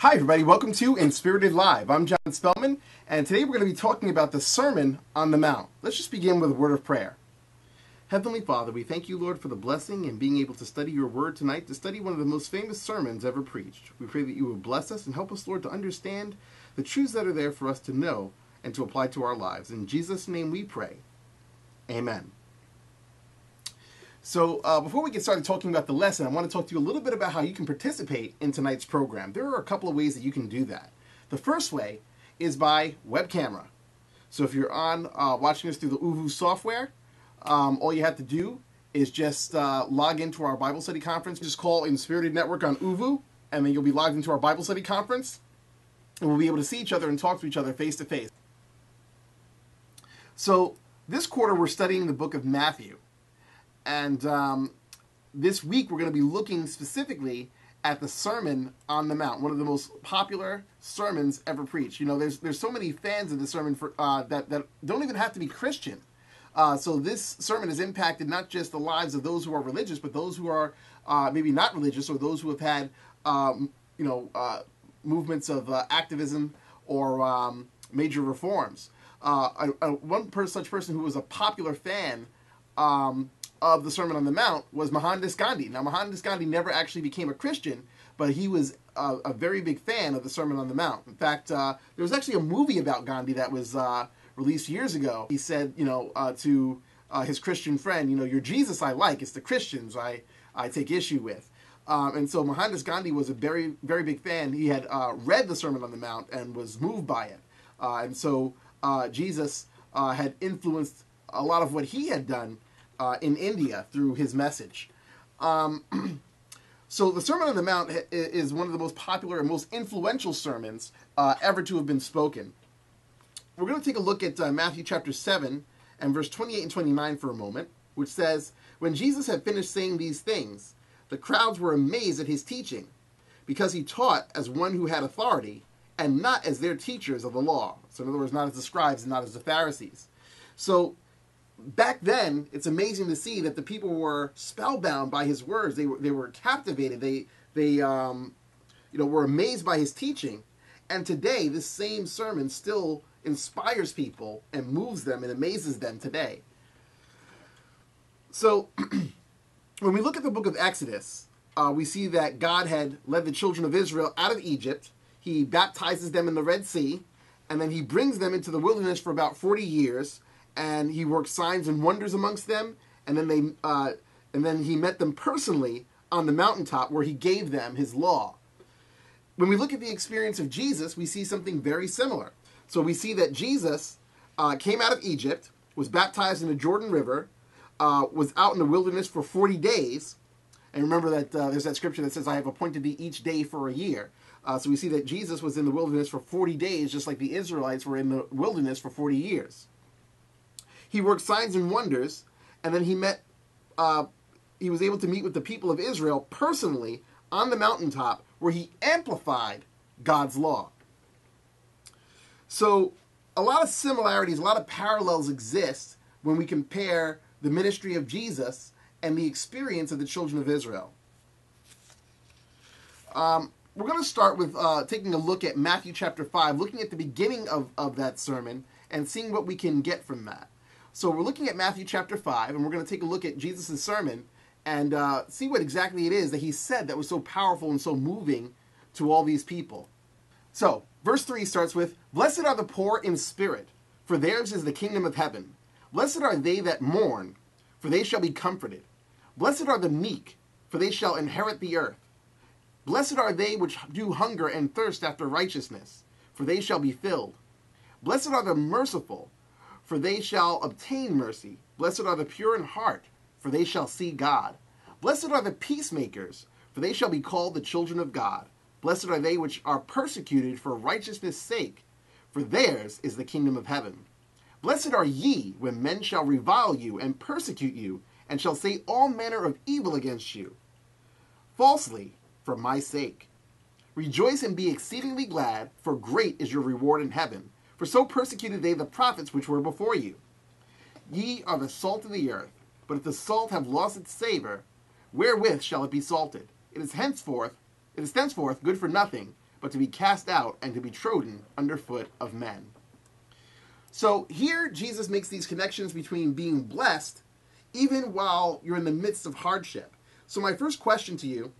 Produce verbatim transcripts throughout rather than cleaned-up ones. Hi everybody, welcome to Inspirited Live. I'm John Spellman, and today we're going to be talking about the Sermon on the Mount. Let's just begin with a word of prayer. Heavenly Father, we thank you, Lord, for the blessing and being able to study your word tonight, to study one of the most famous sermons ever preached. We pray that you will bless us and help us, Lord, to understand the truths that are there for us to know and to apply to our lives. In Jesus' name we pray. Amen. So uh, before we get started talking about the lesson, I want to talk to you a little bit about how you can participate in tonight's program. There are a couple of ways that you can do that. The first way is by web camera. So if you're on uh, watching us through the U V U software, um, all you have to do is just uh, log into our Bible study conference. Just call Inspirited Network on U V U, and then you'll be logged into our Bible study conference, and we'll be able to see each other and talk to each other face to face. So this quarter we're studying the book of Matthew. And um, this week we're going to be looking specifically at the Sermon on the Mount, one of the most popular sermons ever preached. You know, there's there's so many fans of the sermon for, uh, that, that don't even have to be Christian. Uh, so this sermon has impacted not just the lives of those who are religious, but those who are uh, maybe not religious, or those who have had, um, you know, uh, movements of uh, activism or um, major reforms. Uh, a, a one per, such person who was a popular fan um, of the Sermon on the Mount was Mohandas Gandhi. Now, Mohandas Gandhi never actually became a Christian, but he was a, a very big fan of the Sermon on the Mount. In fact, uh, there was actually a movie about Gandhi that was uh, released years ago. He said, you know, uh, to uh, his Christian friend, you know, your Jesus I like, it's the Christians I, I take issue with. Um, and so Mohandas Gandhi was a very, very big fan. He had uh, read the Sermon on the Mount and was moved by it. Uh, and so uh, Jesus uh, had influenced a lot of what he had done Uh, in India through his message. Um, so the Sermon on the Mount ha is one of the most popular and most influential sermons uh, ever to have been spoken. We're going to take a look at uh, Matthew chapter seven and verse twenty-eight and twenty-nine for a moment, which says, "When Jesus had finished saying these things, the crowds were amazed at his teaching, because he taught as one who had authority and not as their teachers of the law." So in other words, not as the scribes and not as the Pharisees. So back then, it's amazing to see that the people were spellbound by his words. They were they were captivated. They they um, you know, were amazed by his teaching. And today, this same sermon still inspires people and moves them and amazes them today. So when we look at the book of Exodus, uh, we see that God had led the children of Israel out of Egypt. He baptizes them in the Red Sea, and then he brings them into the wilderness for about forty years. And he worked signs and wonders amongst them, and then they, uh, and then he met them personally on the mountaintop, where he gave them his law. When we look at the experience of Jesus, we see something very similar. So we see that Jesus uh, came out of Egypt, was baptized in the Jordan River, uh, was out in the wilderness for forty days, and remember that uh, there's that scripture that says, "I have appointed thee each day for a year." Uh, so we see that Jesus was in the wilderness for forty days, just like the Israelites were in the wilderness for forty years. He worked signs and wonders, and then he met, uh, he was able to meet with the people of Israel personally on the mountaintop, where he amplified God's law. So a lot of similarities, a lot of parallels exist when we compare the ministry of Jesus and the experience of the children of Israel. Um, we're going to start with uh, taking a look at Matthew chapter five, looking at the beginning of, of that sermon and seeing what we can get from that. So we're looking at Matthew chapter five, and we're going to take a look at Jesus' sermon and uh, see what exactly it is that he said that was so powerful and so moving to all these people. So verse three starts with, "Blessed are the poor in spirit, for theirs is the kingdom of heaven. Blessed are they that mourn, for they shall be comforted. Blessed are the meek, for they shall inherit the earth. Blessed are they which do hunger and thirst after righteousness, for they shall be filled. Blessed are the merciful, for they shall obtain mercy. Blessed are the pure in heart, for they shall see God. Blessed are the peacemakers, for they shall be called the children of God. Blessed are they which are persecuted for righteousness' sake, for theirs is the kingdom of heaven. Blessed are ye when men shall revile you and persecute you, and shall say all manner of evil against you falsely for my sake. Rejoice and be exceedingly glad, for great is your reward in heaven. For so persecuted they the prophets which were before you. Ye are the salt of the earth, but if the salt have lost its savor, wherewith shall it be salted? It is henceforth, it is thenceforth good for nothing, but to be cast out and to be trodden underfoot of men. So here Jesus makes these connections between being blessed even while you're in the midst of hardship. So my first question to you,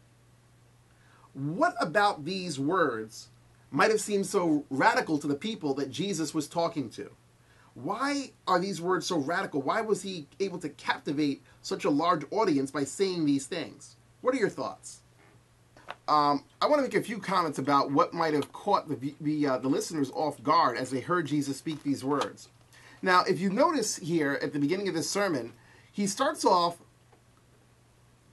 what about these words might have seemed so radical to the people that Jesus was talking to? Why are these words so radical? Why was he able to captivate such a large audience by saying these things? What are your thoughts? Um, I want to make a few comments about what might have caught the, the, uh, the listeners off guard as they heard Jesus speak these words. Now, if you notice here at the beginning of this sermon, he starts off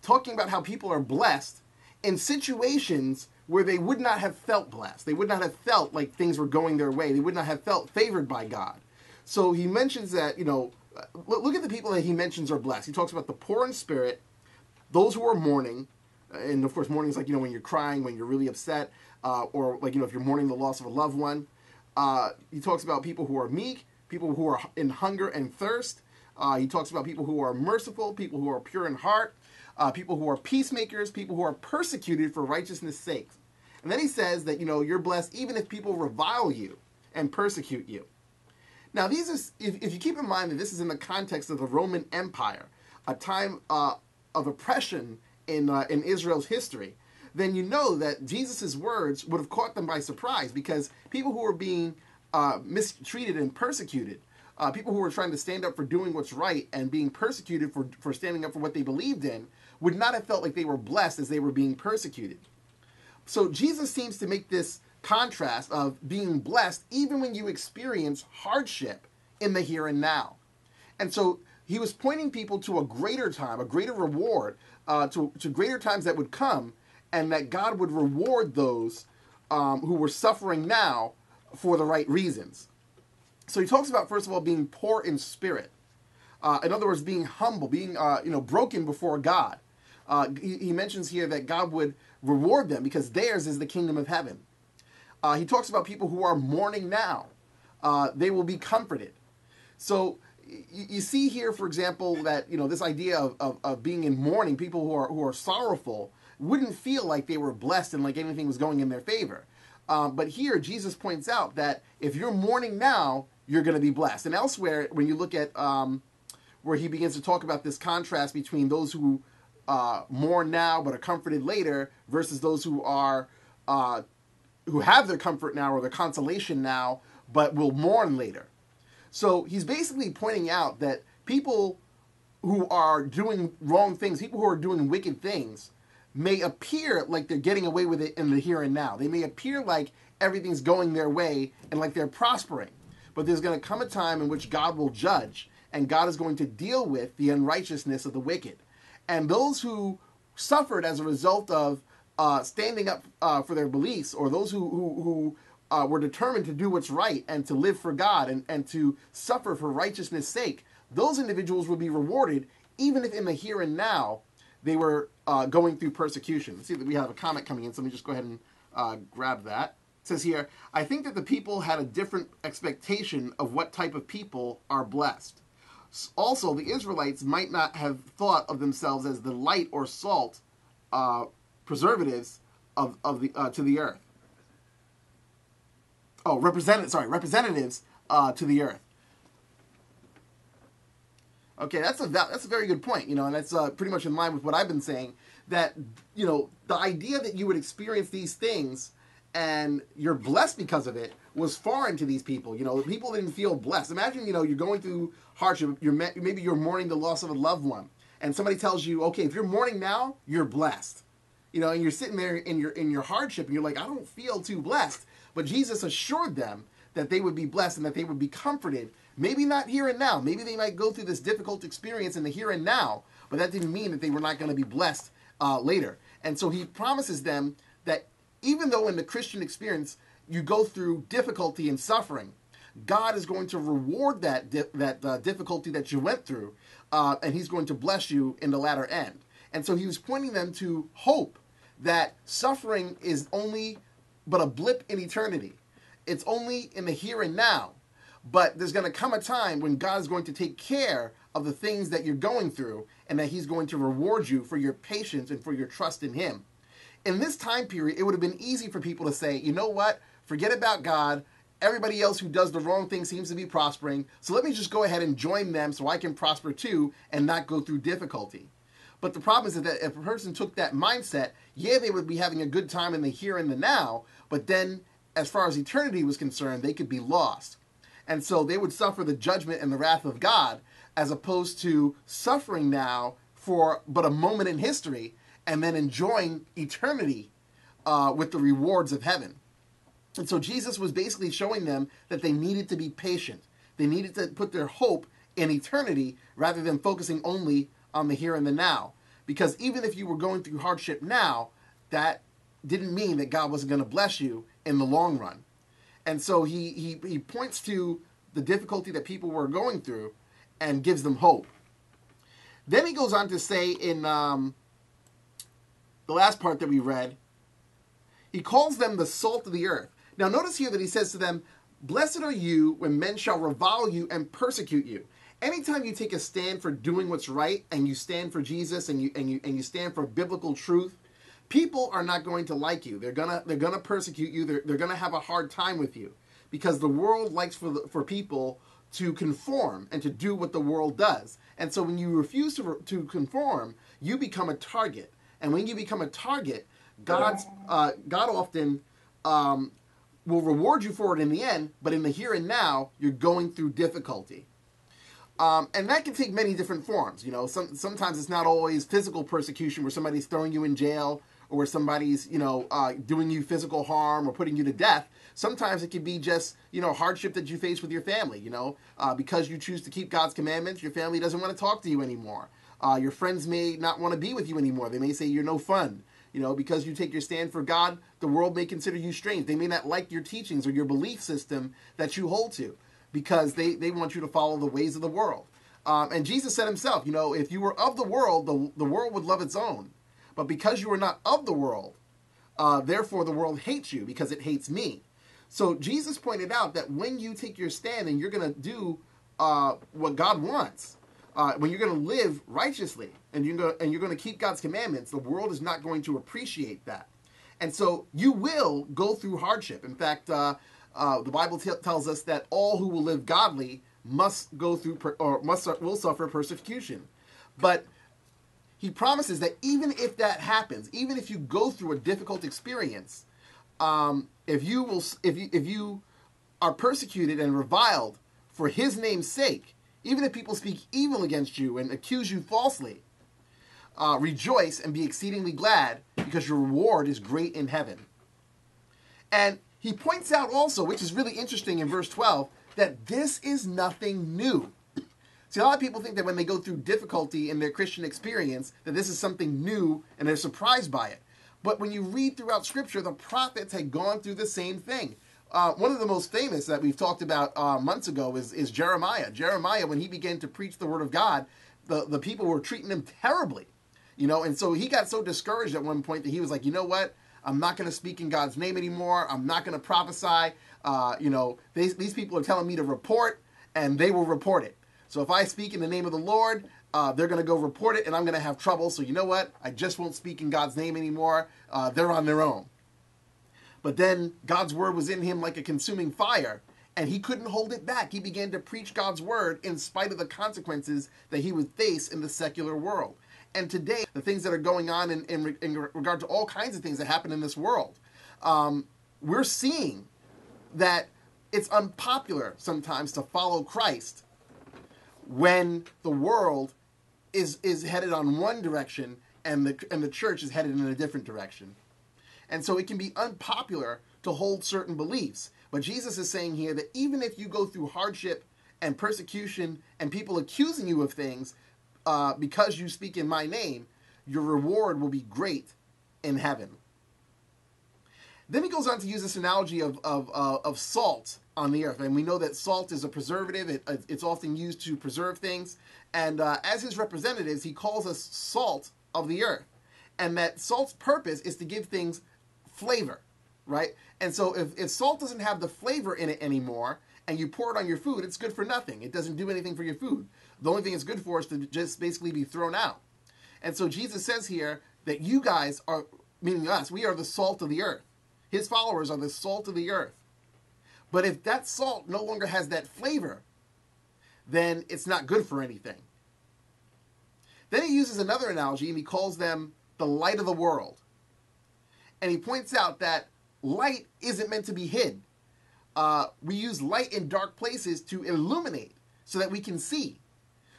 talking about how people are blessed in situations where they would not have felt blessed. They would not have felt like things were going their way. They would not have felt favored by God. So he mentions that, you know, look at the people that he mentions are blessed. He talks about the poor in spirit, those who are mourning. And, of course, mourning is like, you know, when you're crying, when you're really upset, uh, or, like, you know, if you're mourning the loss of a loved one. Uh, he talks about people who are meek, people who are in hunger and thirst. Uh, he talks about people who are merciful, people who are pure in heart, uh, people who are peacemakers, people who are persecuted for righteousness' sake. And then he says that, you know, you're blessed even if people revile you and persecute you. Now, these are, if, if you keep in mind that this is in the context of the Roman Empire, a time uh, of oppression in uh, in Israel's history, then you know that Jesus' words would have caught them by surprise, because people who were being uh, mistreated and persecuted, uh, people who were trying to stand up for doing what's right and being persecuted for, for standing up for what they believed in, would not have felt like they were blessed as they were being persecuted. So Jesus seems to make this contrast of being blessed even when you experience hardship in the here and now. And so he was pointing people to a greater time, a greater reward, Uh, to, to greater times that would come, and that God would reward those um, who were suffering now for the right reasons. So he talks about, first of all, being poor in spirit. Uh, in other words, being humble, being uh, you know, broken before God. Uh, he, he mentions here that God would reward them because theirs is the kingdom of heaven. Uh, he talks about people who are mourning now. Uh, they will be comforted. So you see here, for example, that, you know, this idea of, of, of being in mourning, people who are who are sorrowful wouldn't feel like they were blessed and like anything was going in their favor. Um, but here, Jesus points out that if you're mourning now, you're going to be blessed. And elsewhere, when you look at um, where he begins to talk about this contrast between those who uh, mourn now but are comforted later versus those who are uh, who have their comfort now or their consolation now but will mourn later. So he's basically pointing out that people who are doing wrong things, people who are doing wicked things, may appear like they're getting away with it in the here and now. They may appear like everything's going their way and like they're prospering. But there's going to come a time in which God will judge, and God is going to deal with the unrighteousness of the wicked. And those who suffered as a result of uh, standing up uh, for their beliefs, or those who... who, who Uh, were determined to do what's right and to live for God and, and to suffer for righteousness' sake, those individuals will be rewarded even if in the here and now they were uh, going through persecution. Let's see that we have a comment coming in, so let me just go ahead and uh, grab that. It says here, I think that the people had a different expectation of what type of people are blessed. Also, the Israelites might not have thought of themselves as the light or salt uh, preservatives of, of the, uh, to the earth. Oh, representative, sorry, representatives uh, to the earth. Okay, that's a that's a very good point, you know, and that's uh, pretty much in line with what I've been saying. That, you know, the idea that you would experience these things and you're blessed because of it was foreign to these people. You know, people didn't feel blessed. Imagine, you know, you're going through hardship. You're maybe you're mourning the loss of a loved one, and somebody tells you, okay, if you're mourning now, you're blessed. You know, and you're sitting there in your in your hardship, and you're like, I don't feel too blessed. But Jesus assured them that they would be blessed and that they would be comforted, maybe not here and now. Maybe they might go through this difficult experience in the here and now, but that didn't mean that they were not going to be blessed uh, later. And so he promises them that even though in the Christian experience you go through difficulty and suffering, God is going to reward that, di that uh, difficulty that you went through, uh, and he's going to bless you in the latter end. And so he was pointing them to hope that suffering is only but a blip in eternity. It's only in the here and now. But there's going to come a time when God is going to take care of the things that you're going through, and that he's going to reward you for your patience and for your trust in him. in this time period, it would have been easy for people to say, you know what, forget about God. Everybody else who does the wrong thing seems to be prospering, so let me just go ahead and join them so I can prosper too and not go through difficulty. But the problem is that if a person took that mindset, yeah, they would be having a good time in the here and the now, but then as far as eternity was concerned, they could be lost. And so they would suffer the judgment and the wrath of God as opposed to suffering now for but a moment in history and then enjoying eternity uh, with the rewards of heaven. And so Jesus was basically showing them that they needed to be patient. They needed to put their hope in eternity rather than focusing only on the here and the now. Because even if you were going through hardship now, that didn't mean that God wasn't going to bless you in the long run. And so he, he, he points to the difficulty that people were going through and gives them hope. Then he goes on to say in um, the last part that we read, he calls them the salt of the earth. Now notice here that he says to them, blessed are you when men shall revile you and persecute you. Anytime you take a stand for doing what's right and you stand for Jesus and you and you and you stand for biblical truth, people are not going to like you. They're gonna they're gonna persecute you. They're they're gonna have a hard time with you because the world likes for the, for people to conform and to do what the world does. And so when you refuse to to conform, you become a target. And when you become a target, God's uh, God often um, will reward you for it in the end, but in the here and now, you're going through difficulty. Um, and that can take many different forms. You know, some, sometimes it's not always physical persecution where somebody's throwing you in jail or where somebody's, you know, uh, doing you physical harm or putting you to death. Sometimes it can be just, you know, hardship that you face with your family, you know. Uh, because you choose to keep God's commandments, your family doesn't want to talk to you anymore. Uh, your friends may not want to be with you anymore. They may say you're no fun. You know, because you take your stand for God, the world may consider you strange. They may not like your teachings or your belief system that you hold to because they, they want you to follow the ways of the world. Um, and Jesus said himself, you know, if you were of the world, the, the world would love its own. But because you are not of the world, uh, therefore the world hates you because it hates me. So Jesus pointed out that when you take your stand and you're going to do uh, what God wants, Uh, when you're going to live righteously and you're going to, and you're going to keep God's commandments, the world is not going to appreciate that. And so you will go through hardship. In fact, uh, uh, the Bible t tells us that all who will live godly must go through per or must will suffer persecution. But he promises that even if that happens, even if you go through a difficult experience, um, if you will, if you, if you are persecuted and reviled for his name's sake, even if people speak evil against you and accuse you falsely, uh, rejoice and be exceedingly glad because your reward is great in heaven. And he points out also, which is really interesting in verse twelve, that this is nothing new. See, a lot of people think that when they go through difficulty in their Christian experience, that this is something new and they're surprised by it. But when you read throughout Scripture, the prophets had gone through the same thing. Uh, one of the most famous that we've talked about uh, months ago is, is Jeremiah. Jeremiah, when he began to preach the word of God, the, the people were treating him terribly, you know, and so he got so discouraged at one point that he was like, you know what, I'm not going to speak in God's name anymore. I'm not going to prophesy. Uh, you know, they, these people are telling me to report, and they will report it. So if I speak in the name of the Lord, uh, they're going to go report it, and I'm going to have trouble. So you know what, I just won't speak in God's name anymore. Uh, they're on their own. But then God's word was in him like a consuming fire, and he couldn't hold it back. He began to preach God's word in spite of the consequences that he would face in the secular world. And today, the things that are going on in, in, in regard to all kinds of things that happen in this world, um, we're seeing that it's unpopular sometimes to follow Christ when the world is, is headed on one direction and the, and the church is headed in a different direction. And so it can be unpopular to hold certain beliefs. But Jesus is saying here that even if you go through hardship and persecution and people accusing you of things uh, because you speak in my name, your reward will be great in heaven. Then he goes on to use this analogy of, of, uh, of salt on the earth. And we know that salt is a preservative. It, it's often used to preserve things. And uh, as his representatives, he calls us salt of the earth. And that salt's purpose is to give things flavor, right? And so if, if salt doesn't have the flavor in it anymore and you pour it on your food, it's good for nothing. It doesn't do anything for your food. The only thing it's good for is to just basically be thrown out. And so Jesus says here that you guys are meaning us, we are the salt of the earth. His followers are the salt of the earth. But if that salt no longer has that flavor, then it's not good for anything. Then he uses another analogy, and he calls them the light of the world. And he points out that light isn't meant to be hid. Uh, we use light in dark places to illuminate so that we can see.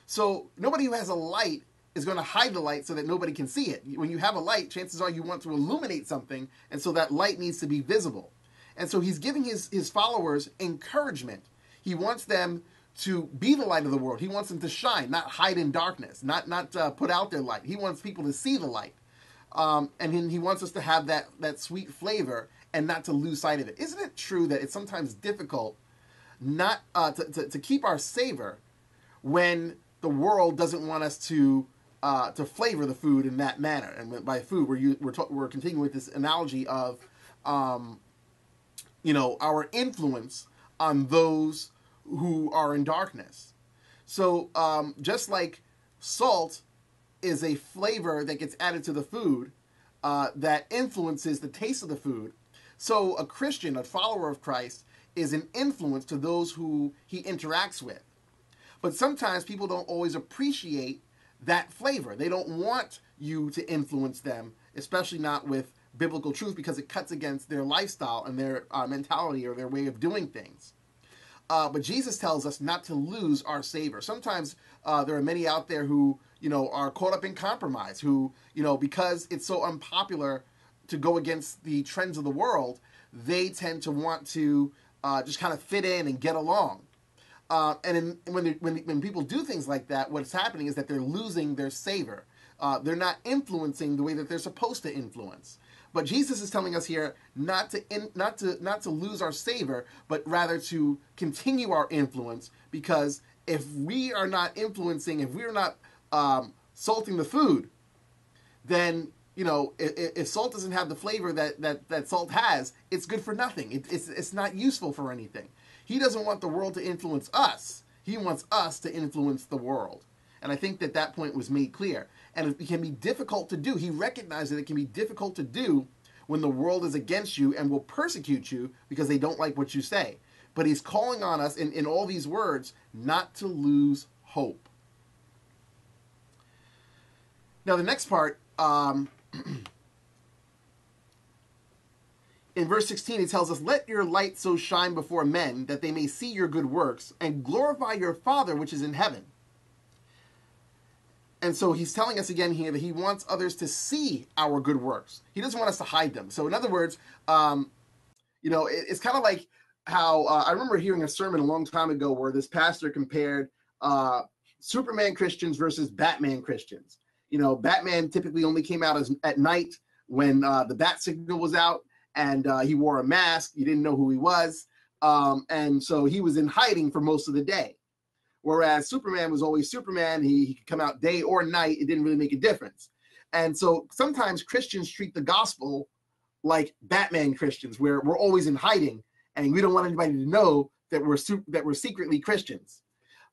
So nobody who has a light is going to hide the light so that nobody can see it. When you have a light, chances are you want to illuminate something, and so that light needs to be visible. And so he's giving his, his followers encouragement. He wants them to be the light of the world. He wants them to shine, not hide in darkness, not, not uh, put out their light. He wants people to see the light. Um, and then he wants us to have that, that sweet flavor and not to lose sight of it. Isn't it true that it's sometimes difficult not uh, to, to, to keep our savor when the world doesn't want us to uh, to flavor the food in that manner? And by food, we're, you, we're, we're continuing with this analogy of, um, you know, our influence on those who are in darkness. So um, just like salt is a flavor that gets added to the food uh, that influences the taste of the food, so a Christian, a follower of Christ, is an influence to those who he interacts with. But sometimes people don't always appreciate that flavor. They don't want you to influence them, especially not with biblical truth, because it cuts against their lifestyle and their uh, mentality or their way of doing things. Uh, but Jesus tells us not to lose our savor. Sometimes uh, there are many out there who, you know, are caught up in compromise, who, you know, because it's so unpopular to go against the trends of the world, they tend to want to uh, just kind of fit in and get along. Uh, and in, when, when, when people do things like that, what's happening is that they're losing their savor. Uh, they're not influencing the way that they're supposed to influence. But Jesus is telling us here not to in, not to not to lose our savor, but rather to continue our influence. Because if we are not influencing, if we are not um, salting the food, then you know if, if salt doesn't have the flavor that that, that salt has, it's good for nothing. It, it's it's not useful for anything. He doesn't want the world to influence us. He wants us to influence the world. And I think that that point was made clear. And it can be difficult to do. He recognized that it can be difficult to do when the world is against you and will persecute you because they don't like what you say. But he's calling on us in, in all these words not to lose hope. Now the next part, um, in verse sixteen, he tells us, "Let your light so shine before men that they may see your good works and glorify your Father which is in heaven." And so he's telling us again here that he wants others to see our good works. He doesn't want us to hide them. So in other words, um, you know, it, it's kind of like how uh, I remember hearing a sermon a long time ago where this pastor compared uh, Superman Christians versus Batman Christians. You know, Batman typically only came out as, at night when uh, the bat signal was out, and uh, he wore a mask. You didn't know who he was. Um, and so he was in hiding for most of the day. Whereas Superman was always Superman. He, he could come out day or night. It didn't really make a difference. And so sometimes Christians treat the gospel like Batman Christians, where we're always in hiding and we don't want anybody to know that we're, that we're secretly Christians.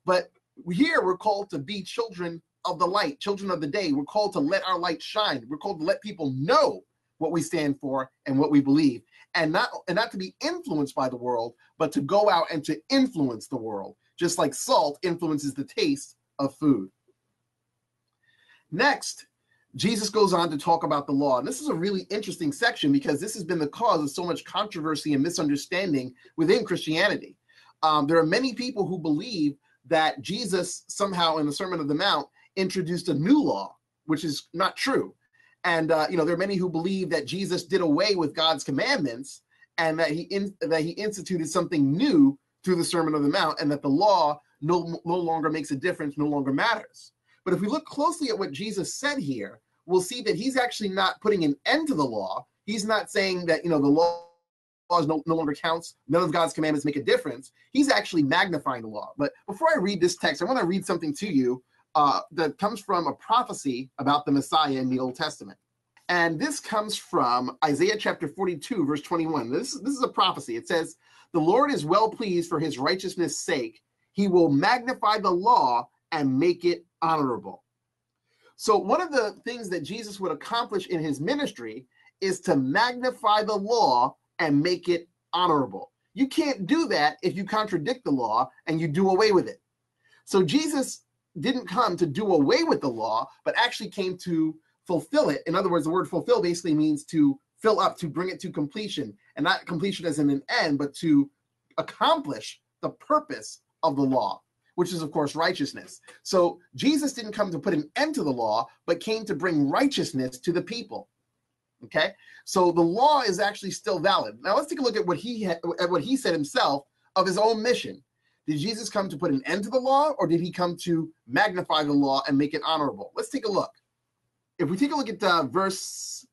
But here we're called to be children of the light, children of the day. We're called to let our light shine. We're called to let people know what we stand for and what we believe, and not, and not to be influenced by the world, but to go out and to influence the world, just like salt influences the taste of food. Next, Jesus goes on to talk about the law. And this is a really interesting section because this has been the cause of so much controversy and misunderstanding within Christianity. Um, there are many people who believe that Jesus somehow in the Sermon on the Mount introduced a new law, which is not true. And uh, you know, there are many who believe that Jesus did away with God's commandments and that he, in, that he instituted something new through the Sermon on the Mount, and that the law no, no longer makes a difference, no longer matters. But if we look closely at what Jesus said here, we'll see that he's actually not putting an end to the law. He's not saying that, you know, the law is no, no longer counts, none of God's commandments make a difference. He's actually magnifying the law. But before I read this text, I want to read something to you uh, that comes from a prophecy about the Messiah in the Old Testament. And this comes from Isaiah chapter forty-two, verse twenty-one. This, this is a prophecy. It says, "The Lord is well pleased for his righteousness' sake. He will magnify the law and make it honorable." So one of the things that Jesus would accomplish in his ministry is to magnify the law and make it honorable. You can't do that if you contradict the law and you do away with it. So Jesus didn't come to do away with the law, but actually came to fulfill it. In other words, the word fulfill basically means to fill up, to bring it to completion, and not completion as in an end, but to accomplish the purpose of the law, which is, of course, righteousness. So Jesus didn't come to put an end to the law, but came to bring righteousness to the people. Okay, so the law is actually still valid. Now let's take a look at what he had, at what he said himself of his own mission. Did Jesus come to put an end to the law, or did he come to magnify the law and make it honorable? Let's take a look. If we take a look at uh, verse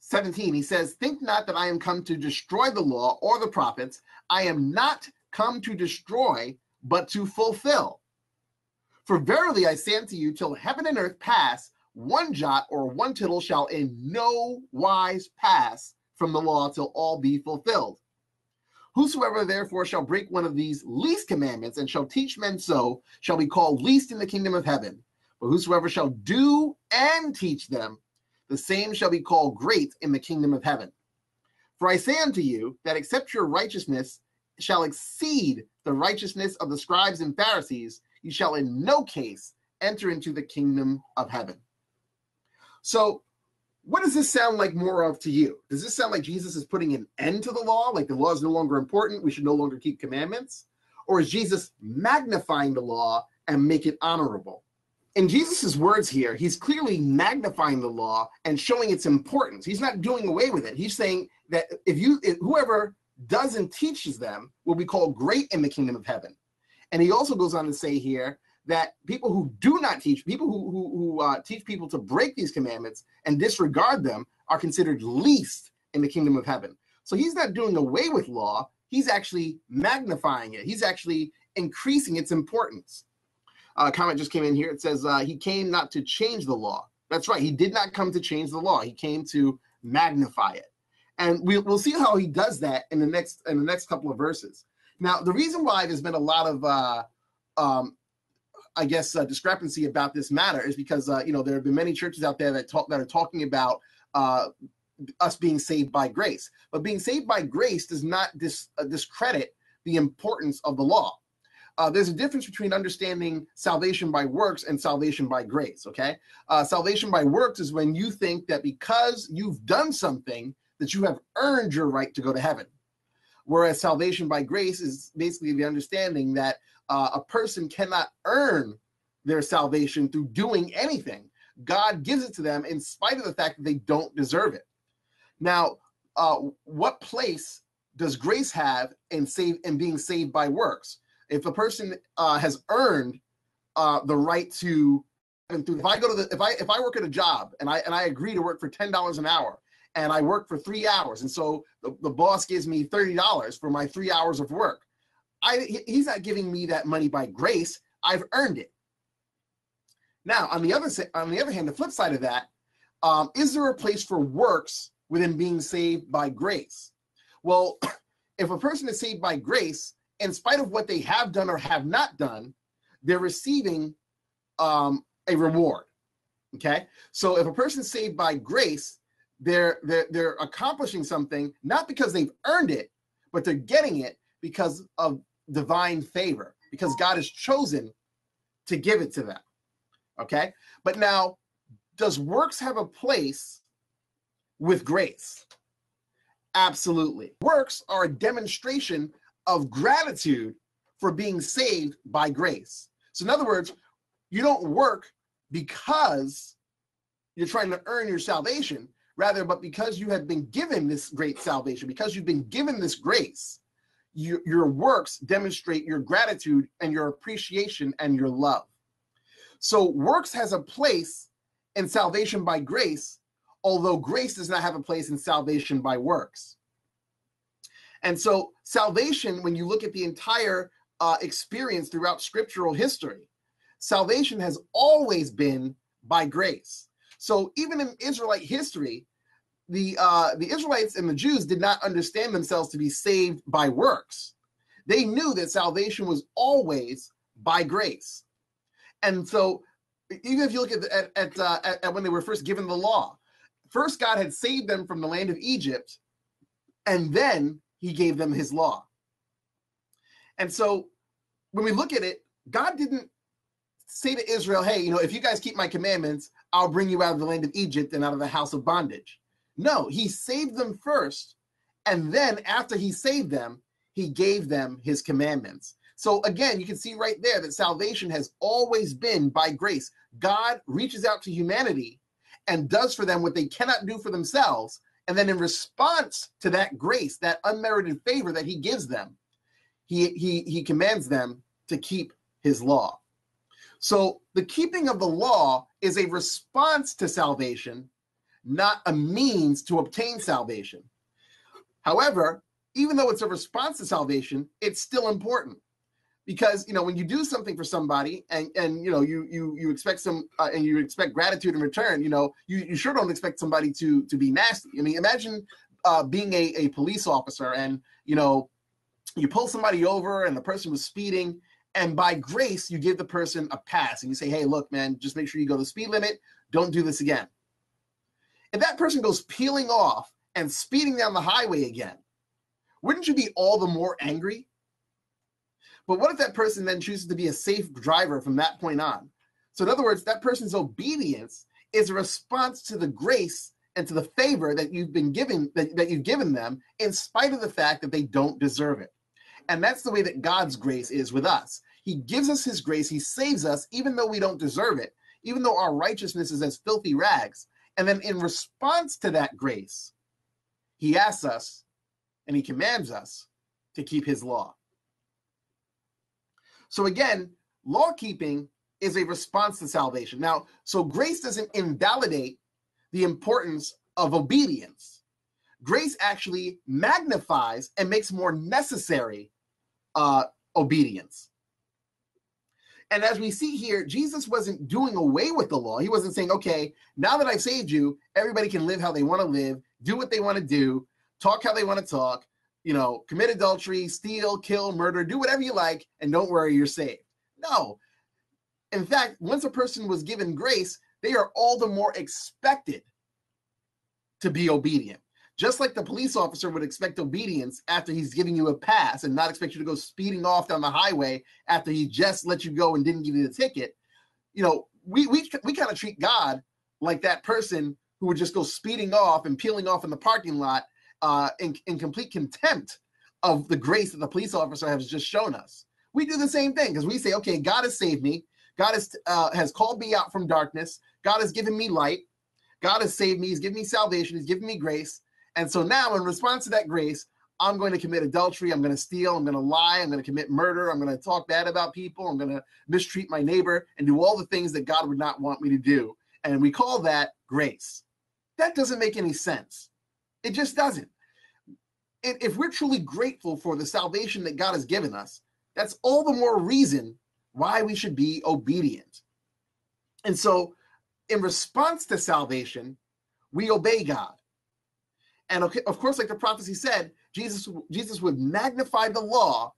seventeen, he says, "Think not that I am come to destroy the law or the prophets. I am not come to destroy, but to fulfill. For verily I say unto you, till heaven and earth pass, one jot or one tittle shall in no wise pass from the law till all be fulfilled. Whosoever therefore shall break one of these least commandments and shall teach men so shall be called least in the kingdom of heaven. But whosoever shall do and teach them, the same shall be called great in the kingdom of heaven. For I say unto you, that except your righteousness shall exceed the righteousness of the scribes and Pharisees, you shall in no case enter into the kingdom of heaven." So what does this sound like more of to you? Does this sound like Jesus is putting an end to the law, like the law is no longer important, we should no longer keep commandments? Or is Jesus magnifying the law and make it honorable? In Jesus's words here, he's clearly magnifying the law and showing its importance. He's not doing away with it. He's saying that if you, if whoever does and teaches them will be called great in the kingdom of heaven. And he also goes on to say here that people who do not teach, people who, who, who uh, teach people to break these commandments and disregard them are considered least in the kingdom of heaven. So he's not doing away with law. He's actually magnifying it. He's actually increasing its importance. A uh, comment just came in here. It says, uh, he came not to change the law. That's right. He did not come to change the law. He came to magnify it. And we, we'll see how he does that in the next in the next couple of verses. Now, the reason why there's been a lot of uh, um, I guess, uh, discrepancy about this matter is because, uh, you know, there have been many churches out there that talk that are talking about uh, us being saved by grace. But being saved by grace does not dis uh, discredit the importance of the law. Uh, there's a difference between understanding salvation by works and salvation by grace, okay? Uh, salvation by works is when you think that because you've done something that you have earned your right to go to heaven. Whereas salvation by grace is basically the understanding that Uh, a person cannot earn their salvation through doing anything. God gives it to them in spite of the fact that they don't deserve it. Now, uh, what place does grace have in, save, in being saved by works? If a person uh, has earned uh, the right to, and through, if I go to the, if I if I work at a job and I and I agree to work for ten dollars an hour and I work for three hours, and so the, the boss gives me thirty dollars for my three hours of work. I, he's not giving me that money by grace. I've earned it. Now, on the other on the other hand, the flip side of that, um, is there a place for works within being saved by grace? Well, if a person is saved by grace, in spite of what they have done or have not done, they're receiving um, a reward. Okay, so if a person is saved by grace, they're they're they're accomplishing something not because they've earned it, but they're getting it because of divine favor, because God has chosen to give it to them, okay? But now, does works have a place with grace? Absolutely. Works are a demonstration of gratitude for being saved by grace. So in other words, you don't work because you're trying to earn your salvation, rather, but because you have been given this great salvation, because you've been given this grace, You, your works demonstrate your gratitude and your appreciation and your love. So works has a place in salvation by grace, although grace does not have a place in salvation by works. And so salvation, when you look at the entire uh, experience throughout scriptural history, salvation has always been by grace. So even in Israelite history, The, uh, the Israelites and the Jews did not understand themselves to be saved by works. They knew that salvation was always by grace. And so even if you look at, the, at, at, uh, at when they were first given the law, first God had saved them from the land of Egypt, and then he gave them his law. And so when we look at it, God didn't say to Israel, hey, you know, if you guys keep my commandments, I'll bring you out of the land of Egypt and out of the house of bondage. No, he saved them first, and then after he saved them, he gave them his commandments. So again, you can see right there that salvation has always been by grace. God reaches out to humanity and does for them what they cannot do for themselves. And then in response to that grace, that unmerited favor that he gives them, he, he, he commands them to keep his law. So the keeping of the law is a response to salvation, not a means to obtain salvation. However, even though it's a response to salvation, it's still important. Because, you know, when you do something for somebody and, and you know, you you you expect some uh, and you expect gratitude in return, you know, you, you sure don't expect somebody to to be nasty. I mean, imagine uh, being a, a police officer and, you know, you pull somebody over and the person was speeding, and by grace, you give the person a pass and you say, hey, look, man, just make sure you go the speed limit. Don't do this again. If that person goes peeling off and speeding down the highway again, wouldn't you be all the more angry? But what if that person then chooses to be a safe driver from that point on? So in other words, that person's obedience is a response to the grace and to the favor that you've been given, that, that you've given them, in spite of the fact that they don't deserve it. And that's the way that God's grace is with us. He gives us his grace. He saves us, even though we don't deserve it, even though our righteousness is as filthy rags. And then in response to that grace, he asks us and he commands us to keep his law. So again, law keeping is a response to salvation. Now, so grace doesn't invalidate the importance of obedience. Grace actually magnifies and makes more necessary uh, obedience. And as we see here, Jesus wasn't doing away with the law. He wasn't saying, okay, now that I've saved you, everybody can live how they want to live, do what they want to do, talk how they want to talk, you know, commit adultery, steal, kill, murder, do whatever you like, and don't worry, you're saved. No. In fact, once a person was given grace, they are all the more expected to be obedient. Just like the police officer would expect obedience after he's giving you a pass and not expect you to go speeding off down the highway after he just let you go and didn't give you the ticket. You know, we we, we kind of treat God like that person who would just go speeding off and peeling off in the parking lot Uh, in, in complete contempt of the grace that the police officer has just shown us. We do the same thing because we say, okay, God has saved me. God has, uh, has called me out from darkness. God has given me light. God has saved me. He's given me salvation. He's given me grace. And so now in response to that grace, I'm going to commit adultery. I'm going to steal. I'm going to lie. I'm going to commit murder. I'm going to talk bad about people. I'm going to mistreat my neighbor and do all the things that God would not want me to do. And we call that grace. That doesn't make any sense. It just doesn't. And if we're truly grateful for the salvation that God has given us, that's all the more reason why we should be obedient. And so in response to salvation, we obey God. And of course, like the prophecy said, Jesus, Jesus would magnify the law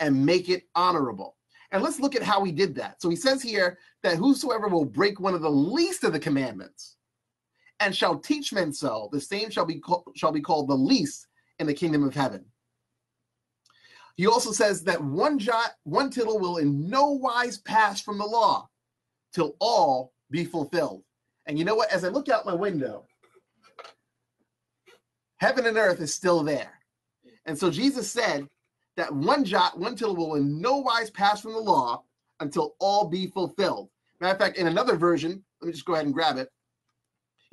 and make it honorable. And let's look at how he did that. So he says here that whosoever will break one of the least of the commandments and shall teach men so, the same shall be called, shall be called the least in the kingdom of heaven. He also says that one jot, one tittle will in no wise pass from the law till all be fulfilled. And you know what? As I look out my window, heaven and earth is still there. And so Jesus said that one jot, one tittle will in no wise pass from the law until all be fulfilled. Matter of fact, in another version, let me just go ahead and grab it.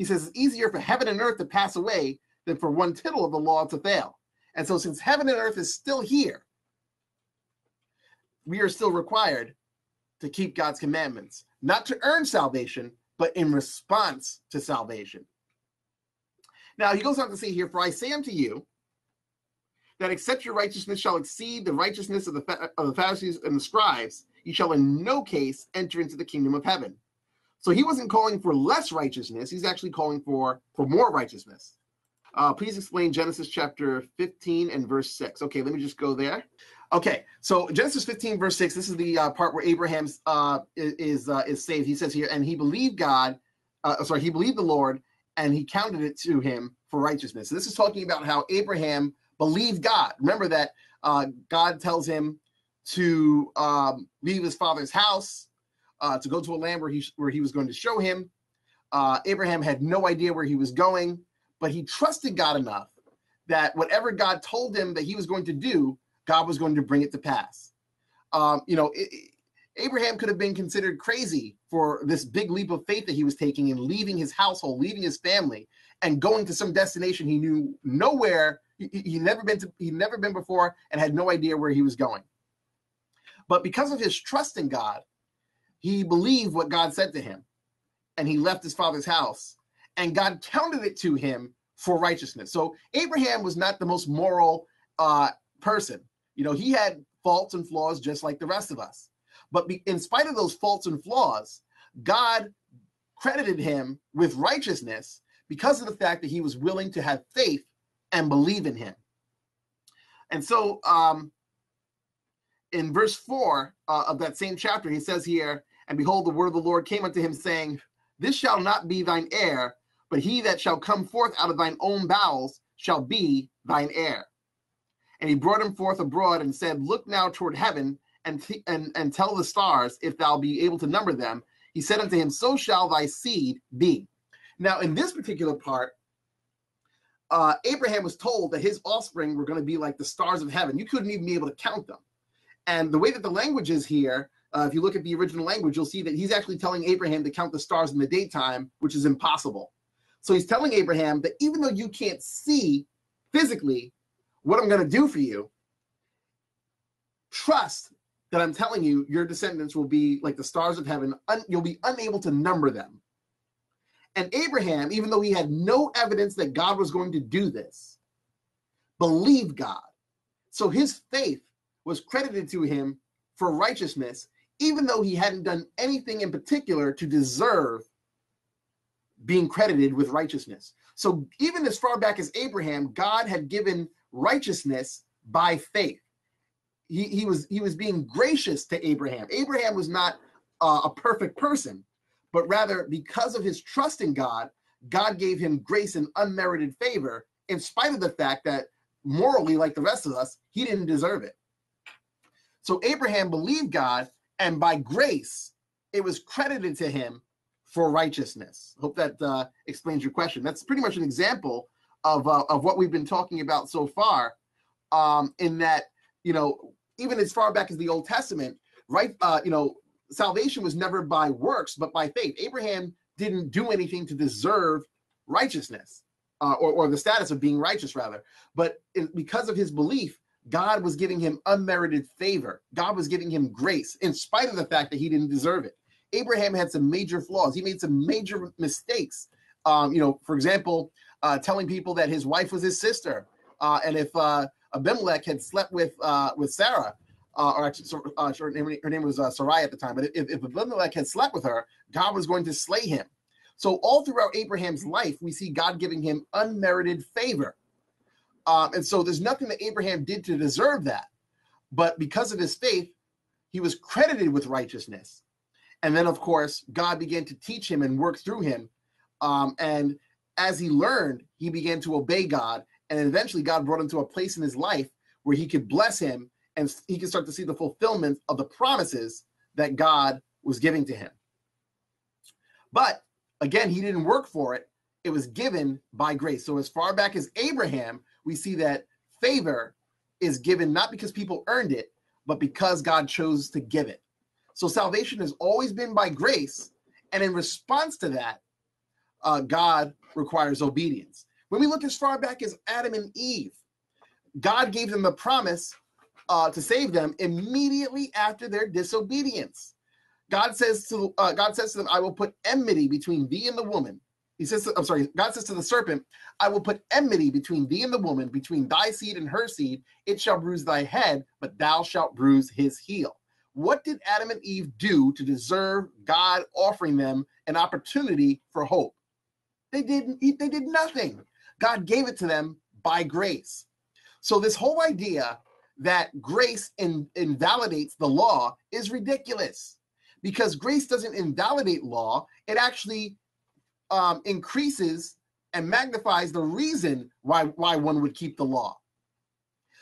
He says it's easier for heaven and earth to pass away than for one tittle of the law to fail. And so since heaven and earth is still here, we are still required to keep God's commandments, not to earn salvation, but in response to salvation. Now he goes on to say here, for I say unto you, that except your righteousness shall exceed the righteousness of the, of the Pharisees and the Scribes, you shall in no case enter into the kingdom of heaven. So he wasn't calling for less righteousness. He's actually calling for, for more righteousness. Uh, please explain Genesis chapter fifteen and verse six. Okay, let me just go there. Okay, so Genesis fifteen, verse six, this is the uh, part where Abraham uh, is, uh, is saved. He says here, and he believed God, uh, sorry, he believed the Lord, and he counted it to him for righteousness. So this is talking about how Abraham believed God. Remember that uh, God tells him to um, leave his father's house, uh, to go to a land where he, where he was going to show him. Uh, Abraham had no idea where he was going, but he trusted God enough that whatever God told him that he was going to do, God was going to bring it to pass. Um, you know, it, it, Abraham could have been considered crazy for this big leap of faith that he was taking in leaving his household, leaving his family, and going to some destination he knew nowhere, he, he'd never been to, he'd never been before, and had no idea where he was going. But because of his trust in God, he believed what God said to him, and he left his father's house, and God counted it to him for righteousness. So Abraham was not the most moral uh, person. You know, he had faults and flaws just like the rest of us. But be, in spite of those faults and flaws, God credited him with righteousness because of the fact that he was willing to have faith and believe in him. And so um, in verse four uh, of that same chapter, he says here, "And behold, the word of the Lord came unto him, saying, This shall not be thine heir, but he that shall come forth out of thine own bowels shall be thine heir. And he brought him forth abroad and said, Look now toward heaven, And, t and and tell the stars, if thou be able to number them. He said unto him, So shall thy seed be." Now, in this particular part, uh, Abraham was told that his offspring were going to be like the stars of heaven. You couldn't even be able to count them. And the way that the language is here, uh, if you look at the original language, you'll see that he's actually telling Abraham to count the stars in the daytime, which is impossible. So he's telling Abraham that even though you can't see physically what I'm going to do for you, trust that I'm telling you, your descendants will be like the stars of heaven. Un you'll be unable to number them. And Abraham, even though he had no evidence that God was going to do this, believed God. So his faith was credited to him for righteousness, even though he hadn't done anything in particular to deserve being credited with righteousness. So even as far back as Abraham, God had given righteousness by faith. He, he was he was being gracious to Abraham. Abraham was not uh, a perfect person, but rather because of his trust in God, God gave him grace and unmerited favor in spite of the fact that morally, like the rest of us, he didn't deserve it. So Abraham believed God, and by grace, it was credited to him for righteousness. Hope that uh, explains your question. That's pretty much an example of, uh, of what we've been talking about so far, um, in that, you know, even as far back as the Old Testament, right? Uh, you know, salvation was never by works, but by faith. Abraham didn't do anything to deserve righteousness, uh, or, or the status of being righteous, rather. But in, because of his belief, God was giving him unmerited favor. God was giving him grace in spite of the fact that he didn't deserve it. Abraham had some major flaws. He made some major mistakes. Um, you know, for example, uh, telling people that his wife was his sister. Uh, and if... Uh, Abimelech had slept with uh, with Sarah, uh, or actually, uh, her, name, her name was uh, Sarai at the time, but if, if Abimelech had slept with her, God was going to slay him. So all throughout Abraham's life, we see God giving him unmerited favor. Um, and so there's nothing that Abraham did to deserve that. But because of his faith, he was credited with righteousness. And then, of course, God began to teach him and work through him. Um, and as he learned, he began to obey God. And eventually God brought him to a place in his life where he could bless him and he could start to see the fulfillment of the promises that God was giving to him. But again, he didn't work for it. It was given by grace. So as far back as Abraham, we see that favor is given not because people earned it, but because God chose to give it. So salvation has always been by grace. And in response to that, uh, God requires obedience. When we look as far back as Adam and Eve, God gave them the promise uh, to save them immediately after their disobedience. God says to uh, God says to them, "I will put enmity between thee and the woman." He says, to, "I'm sorry." God says to the serpent, "I will put enmity between thee and the woman, between thy seed and her seed. It shall bruise thy head, but thou shalt bruise his heel." What did Adam and Eve do to deserve God offering them an opportunity for hope? They didn't. They did nothing. God gave it to them by grace. So this whole idea that grace in, invalidates the law is ridiculous, because grace doesn't invalidate law. It actually um, increases and magnifies the reason why, why one would keep the law.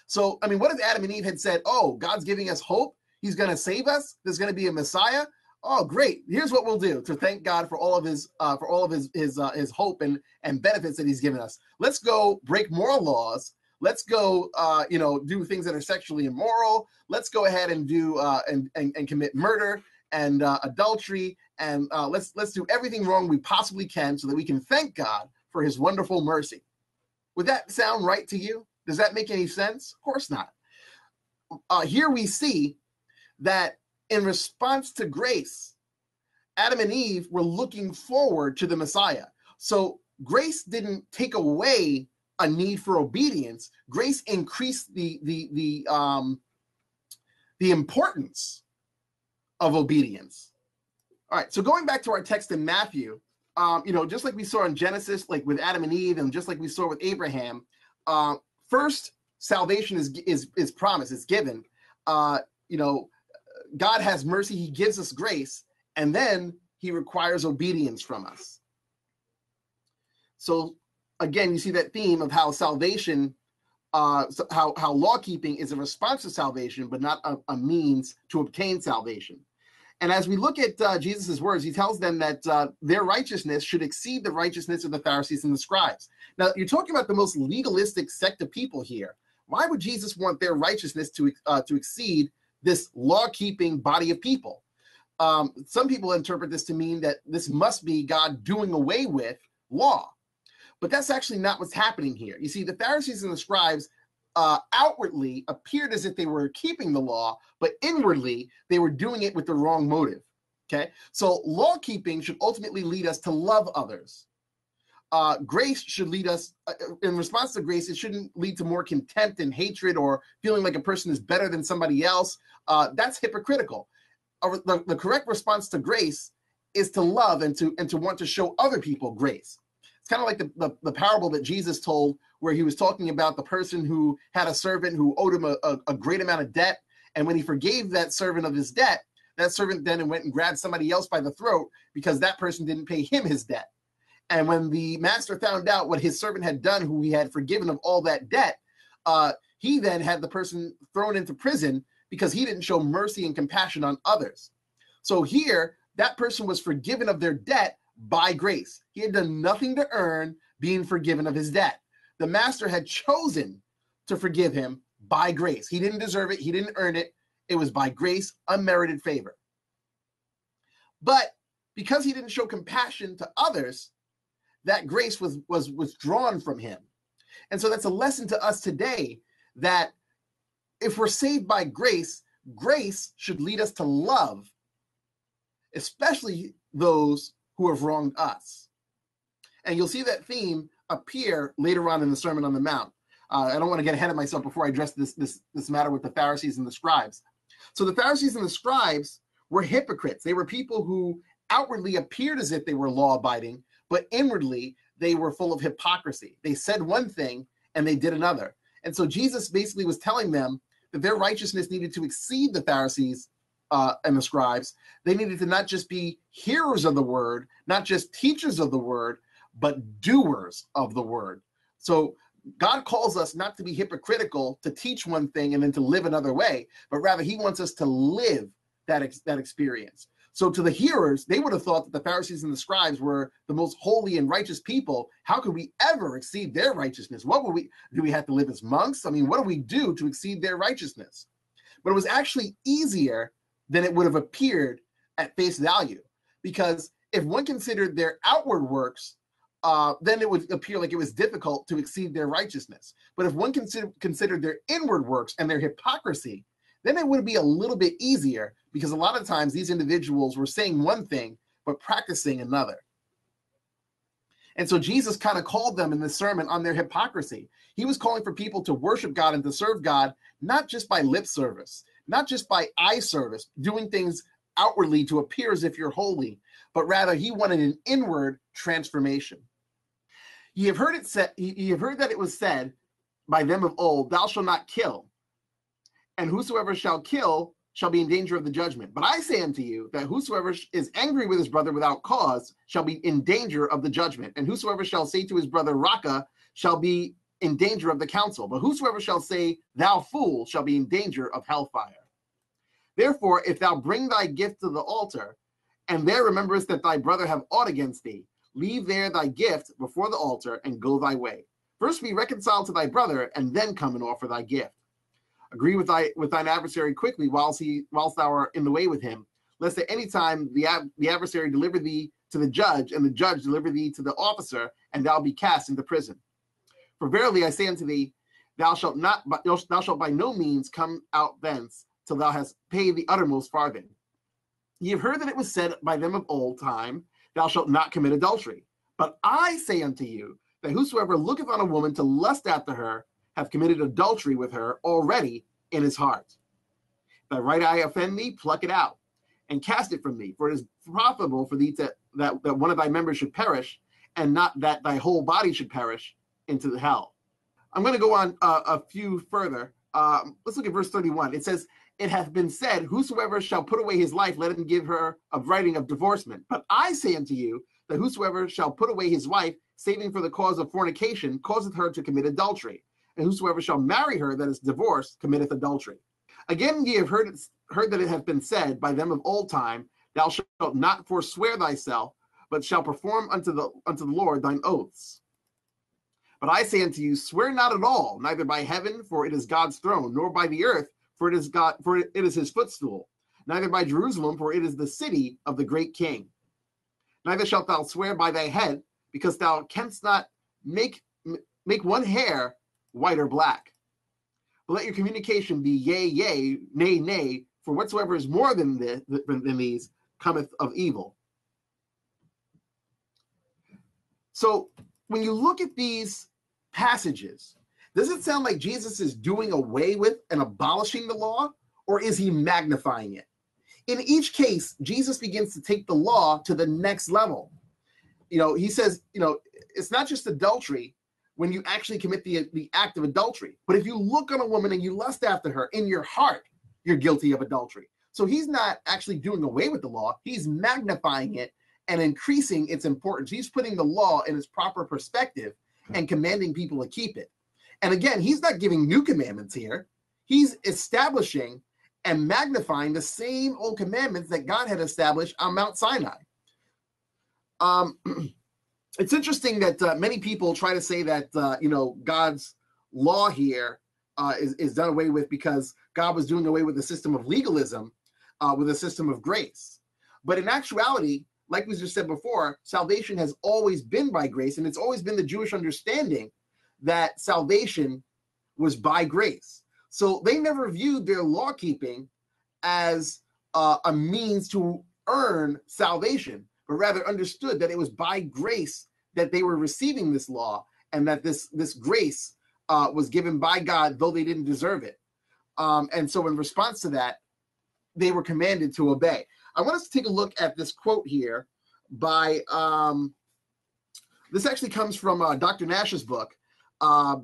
So, I mean, what if Adam and Eve had said, oh, God's giving us hope. He's going to save us. There's going to be a Messiah. Oh, great. Here's what we'll do to thank God for all of his, uh, for all of his, his, uh, his hope and, and benefits that he's given us. Let's go break more laws. Let's go, uh, you know, do things that are sexually immoral. Let's go ahead and do, uh, and, and, and commit murder and uh, adultery. And uh, let's, let's do everything wrong we possibly can so that we can thank God for his wonderful mercy. Would that sound right to you? Does that make any sense? Of course not. Uh, here we see that in response to grace, Adam and Eve were looking forward to the Messiah. So grace didn't take away a need for obedience. Grace increased the the the um, the importance of obedience. All right. So going back to our text in Matthew, um, you know, just like we saw in Genesis, like with Adam and Eve, and just like we saw with Abraham, uh, first salvation is is is promised. It's given. Uh, you know. God has mercy, he gives us grace, and then he requires obedience from us. So again, you see that theme of how salvation, uh, how, how law-keeping is a response to salvation, but not a, a means to obtain salvation. And as we look at uh, Jesus' words, he tells them that uh, their righteousness should exceed the righteousness of the Pharisees and the scribes. Now, you're talking about the most legalistic sect of people here. Why would Jesus want their righteousness to, uh, to exceed this law-keeping body of people? Um, some people interpret this to mean that this must be God doing away with law. But that's actually not what's happening here. You see, the Pharisees and the scribes uh, outwardly appeared as if they were keeping the law, but inwardly they were doing it with the wrong motive, okay? So law-keeping should ultimately lead us to love others. Uh, grace should lead us, uh, in response to grace, it shouldn't lead to more contempt and hatred or feeling like a person is better than somebody else. Uh, that's hypocritical. Uh, the, the correct response to grace is to love and to and to want to show other people grace. It's kind of like the, the, the parable that Jesus told where he was talking about the person who had a servant who owed him a, a, a great amount of debt. And when he forgave that servant of his debt, that servant then went and grabbed somebody else by the throat because that person didn't pay him his debt. And when the master found out what his servant had done, who he had forgiven of all that debt, uh, he then had the person thrown into prison because he didn't show mercy and compassion on others. So here, that person was forgiven of their debt by grace. He had done nothing to earn being forgiven of his debt. The master had chosen to forgive him by grace. He didn't deserve it. He didn't earn it. It was by grace, unmerited favor. But because he didn't show compassion to others, that grace was, was withdrawn from him. And so that's a lesson to us today that if we're saved by grace, grace should lead us to love, especially those who have wronged us. And you'll see that theme appear later on in the Sermon on the Mount. Uh, I don't want to get ahead of myself before I address this, this, this matter with the Pharisees and the scribes. So the Pharisees and the scribes were hypocrites. They were people who outwardly appeared as if they were law-abiding, but inwardly, they were full of hypocrisy. They said one thing and they did another. And so Jesus basically was telling them that their righteousness needed to exceed the Pharisees uh, and the scribes. They needed to not just be hearers of the word, not just teachers of the word, but doers of the word. So God calls us not to be hypocritical, to teach one thing and then to live another way, but rather he wants us to live that, ex- that experience. So to the hearers, they would have thought that the Pharisees and the scribes were the most holy and righteous people. How could we ever exceed their righteousness? What would we, do we have to live as monks? I mean, what do we do to exceed their righteousness? But it was actually easier than it would have appeared at face value, because if one considered their outward works, uh, then it would appear like it was difficult to exceed their righteousness. But if one consider, considered their inward works and their hypocrisy, then it would be a little bit easier, because a lot of times these individuals were saying one thing, but practicing another. And so Jesus kind of called them in the sermon on their hypocrisy. He was calling for people to worship God and to serve God, not just by lip service, not just by eye service, doing things outwardly to appear as if you're holy, but rather he wanted an inward transformation. You have heard it said, you have heard that it was said by them of old, thou shalt not kill. And whosoever shall kill shall be in danger of the judgment. But I say unto you that whosoever is angry with his brother without cause shall be in danger of the judgment. And whosoever shall say to his brother, Raca, shall be in danger of the council. But whosoever shall say, thou fool, shall be in danger of hellfire. Therefore, if thou bring thy gift to the altar, and there rememberest that thy brother have ought against thee, leave there thy gift before the altar, and go thy way. First be reconciled to thy brother, and then come and offer thy gift. Agree with thy with thine adversary quickly whilst he whilst thou art in the way with him, lest at any time the ad, the adversary deliver thee to the judge, and the judge deliver thee to the officer, and thou be cast into prison. For verily I say unto thee, thou shalt not thou shalt by no means come out thence till thou hast paid the uttermost farthing. Ye have heard that it was said by them of old time, thou shalt not commit adultery. But I say unto you that whosoever looketh on a woman to lust after her have committed adultery with her already in his heart. If thy right eye offend thee, pluck it out, and cast it from thee. For it is profitable for thee to, that, that one of thy members should perish, and not that thy whole body should perish into the hell. I'm going to go on uh, a few further. Um, let's look at verse thirty-one. It says, it hath been said, whosoever shall put away his life, let him give her a writing of divorcement. But I say unto you, that whosoever shall put away his wife, saving for the cause of fornication, causeth her to commit adultery. And whosoever shall marry her that is divorced committeth adultery. Again, ye have heard, it, heard that it hath been said by them of old time, thou shalt not forswear thyself, but shall perform unto the unto the Lord thine oaths. But I say unto you, swear not at all, neither by heaven, for it is God's throne, nor by the earth, for it is God, for it is his footstool, neither by Jerusalem, for it is the city of the great king. Neither shalt thou swear by thy head, because thou canst not make make one hair white or black. But let your communication be yea, yea, nay, nay, for whatsoever is more than, the, than these cometh of evil. So when you look at these passages, does it sound like Jesus is doing away with and abolishing the law, or is he magnifying it? In each case, Jesus begins to take the law to the next level. You know, he says, you know, it's not just adultery, when you actually commit the, the act of adultery. But if you look on a woman and you lust after her in your heart, you're guilty of adultery. So he's not actually doing away with the law. He's magnifying it and increasing its importance. He's putting the law in its proper perspective and commanding people to keep it. And again, he's not giving new commandments here. He's establishing and magnifying the same old commandments that God had established on Mount Sinai. Um. It's interesting that uh, many people try to say that, uh, you know, God's law here uh, is, is done away with because God was doing away with a system of legalism, uh, with a system of grace. But in actuality, like we just said before, salvation has always been by grace, and it's always been the Jewish understanding that salvation was by grace. So they never viewed their law keeping as uh, a means to earn salvation, but rather understood that it was by grace that they were receiving this law, and that this, this grace uh, was given by God, though they didn't deserve it. Um, and so in response to that, they were commanded to obey. I want us to take a look at this quote here by, um, this actually comes from uh, Doctor Nash's book, uh,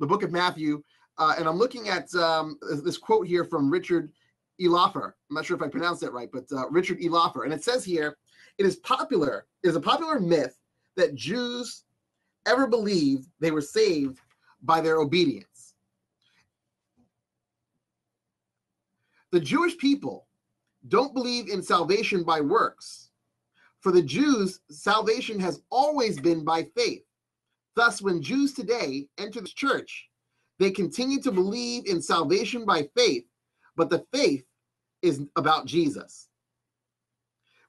the book of Matthew. Uh, and I'm looking at um, this quote here from Richard E. Lauffer. I'm not sure if I pronounced that right, but uh, Richard E. Lauffer. And it says here, It is popular, it is a popular myth that Jews ever believed they were saved by their obedience. The Jewish people don't believe in salvation by works. For the Jews, salvation has always been by faith. Thus, when Jews today enter the church, they continue to believe in salvation by faith, but the faith is about Jesus.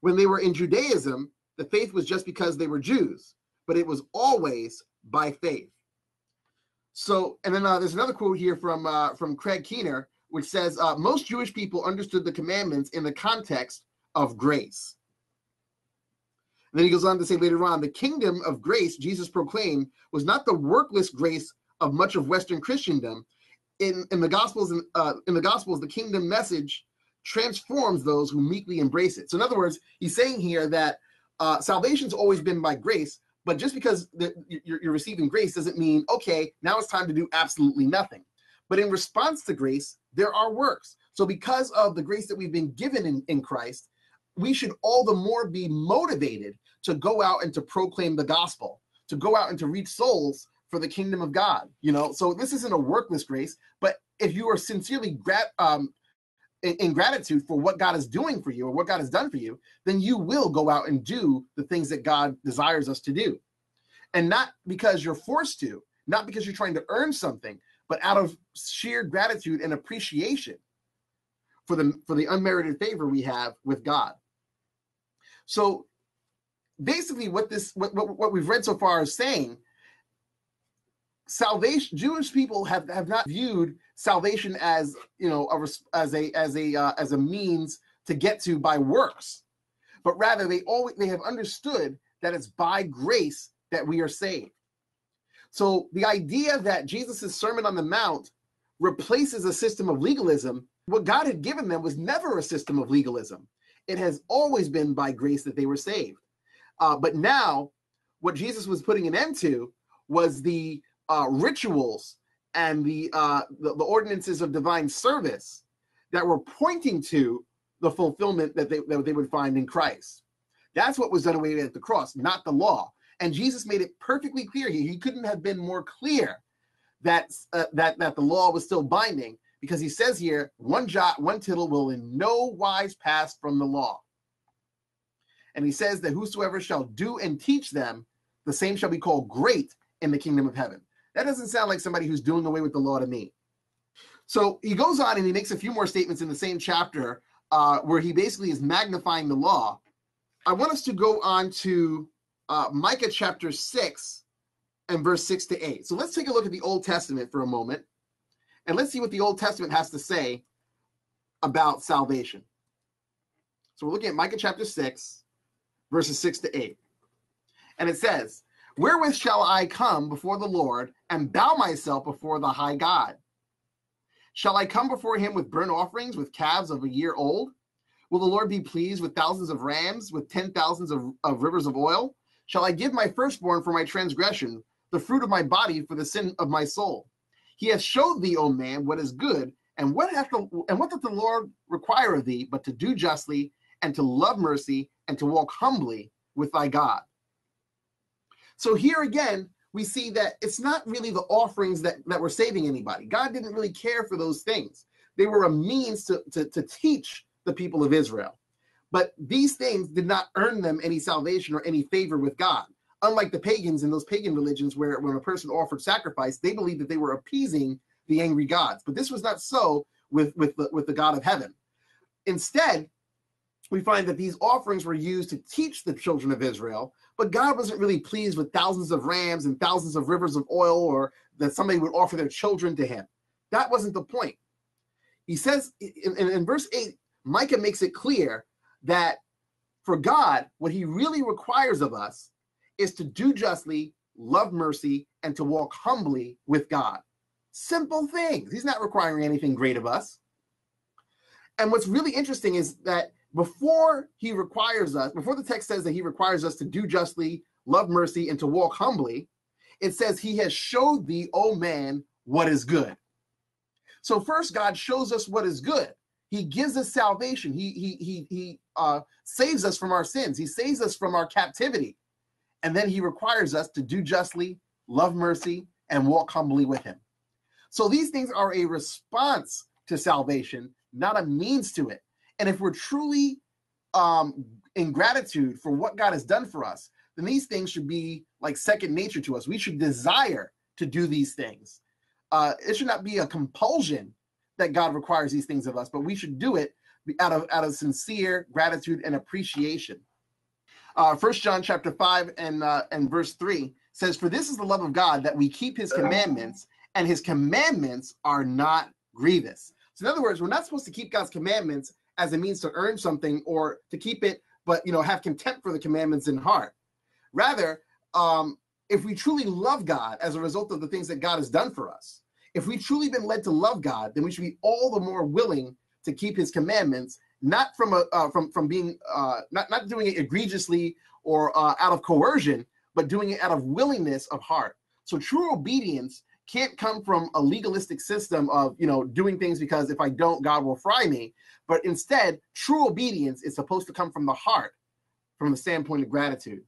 When they were in Judaism, the faith was just because they were Jews, but it was always by faith. So, and then uh, there's another quote here from uh, from Craig Keener, which says, uh, most Jewish people understood the commandments in the context of grace. And then he goes on to say later on, the kingdom of grace Jesus proclaimed was not the workless grace of much of Western Christendom. In, in the Gospels, uh, in the Gospels, the kingdom message transforms those who meekly embrace it. So in other words, he's saying here that uh, salvation's always been by grace, but just because the, you're, you're receiving grace doesn't mean, okay, now it's time to do absolutely nothing. But in response to grace, there are works. So because of the grace that we've been given in, in Christ, we should all the more be motivated to go out and to proclaim the gospel, to go out and to reach souls for the kingdom of God. You know, so this isn't a workless grace, but if you are sincerely grat- um, in, in gratitude for what God is doing for you or what God has done for you, then you will go out and do the things that God desires us to do. And not because you're forced to, not because you're trying to earn something, but out of sheer gratitude and appreciation for the, for the unmerited favor we have with God. So basically what this, what, what, what we've read so far is saying, salvation, Jewish people have, have not viewed salvation as, you know, a, as a, as a, uh, as a means to get to by works, but rather they always, they have understood that it's by grace that we are saved. So the idea that Jesus's Sermon on the Mount replaces a system of legalism, what God had given them was never a system of legalism. It has always been by grace that they were saved. Uh, but now what Jesus was putting an end to was the uh, rituals and the, uh, the, the ordinances of divine service that were pointing to the fulfillment that they, that they would find in Christ. That's what was done away at the cross, not the law. And Jesus made it perfectly clear. He, he couldn't have been more clear that, uh, that, that the law was still binding, because he says here, one jot, one tittle will in no wise pass from the law. And he says that whosoever shall do and teach them, the same shall be called great in the kingdom of heaven. That doesn't sound like somebody who's doing away with the law to me. So he goes on and he makes a few more statements in the same chapter uh, where he basically is magnifying the law. I want us to go on to Uh, Micah chapter six and verse six to eight. So let's take a look at the Old Testament for a moment, and let's see what the Old Testament has to say about salvation. So we're looking at Micah chapter six, verses six to eight. And it says, "Wherewith shall I come before the Lord and bow myself before the high God? Shall I come before him with burnt offerings, with calves of a year old? Will the Lord be pleased with thousands of rams, with ten thousands of, of rivers of oil? Shall I give my firstborn for my transgression, the fruit of my body for the sin of my soul? He hath showed thee, O man, what is good, and what hath the, and what doth the Lord require of thee, but to do justly, and to love mercy, and to walk humbly with thy God." So here again, we see that it's not really the offerings that, that were saving anybody. God didn't really care for those things. They were a means to, to, to teach the people of Israel. But these things did not earn them any salvation or any favor with God. Unlike the pagans in those pagan religions where when a person offered sacrifice, they believed that they were appeasing the angry gods. But this was not so with, with, the, with the God of heaven. Instead, we find that these offerings were used to teach the children of Israel, but God wasn't really pleased with thousands of rams and thousands of rivers of oil, or that somebody would offer their children to him. That wasn't the point. He says in, in, in verse eight, Micah makes it clear that for God, what he really requires of us is to do justly, love mercy, and to walk humbly with God. Simple things. He's not requiring anything great of us. And what's really interesting is that before he requires us, before the text says that he requires us to do justly, love mercy, and to walk humbly, it says he has showed thee, O man, what is good. So first, God shows us what is good. He gives us salvation. He, he, he, he uh, saves us from our sins. He saves us from our captivity. And then he requires us to do justly, love mercy, and walk humbly with him. So these things are a response to salvation, not a means to it. And if we're truly um, in gratitude for what God has done for us, then these things should be like second nature to us. We should desire to do these things. Uh, it should not be a compulsion that God requires these things of us, but we should do it out of out of sincere gratitude and appreciation. Uh, First John chapter five and uh, and verse three says, "For this is the love of God, that we keep his commandments, and his commandments are not grievous." So in other words, we're not supposed to keep God's commandments as a means to earn something or to keep it, but you know, have contempt for the commandments in heart. Rather, um, if we truly love God as a result of the things that God has done for us, if we've truly been led to love God, then we should be all the more willing to keep his commandments, not from a, uh, from from being uh, not not doing it egregiously or uh, out of coercion, but doing it out of willingness of heart. So true obedience can't come from a legalistic system of, you know, doing things because if I don't, God will fry me. But instead, true obedience is supposed to come from the heart, from the standpoint of gratitude.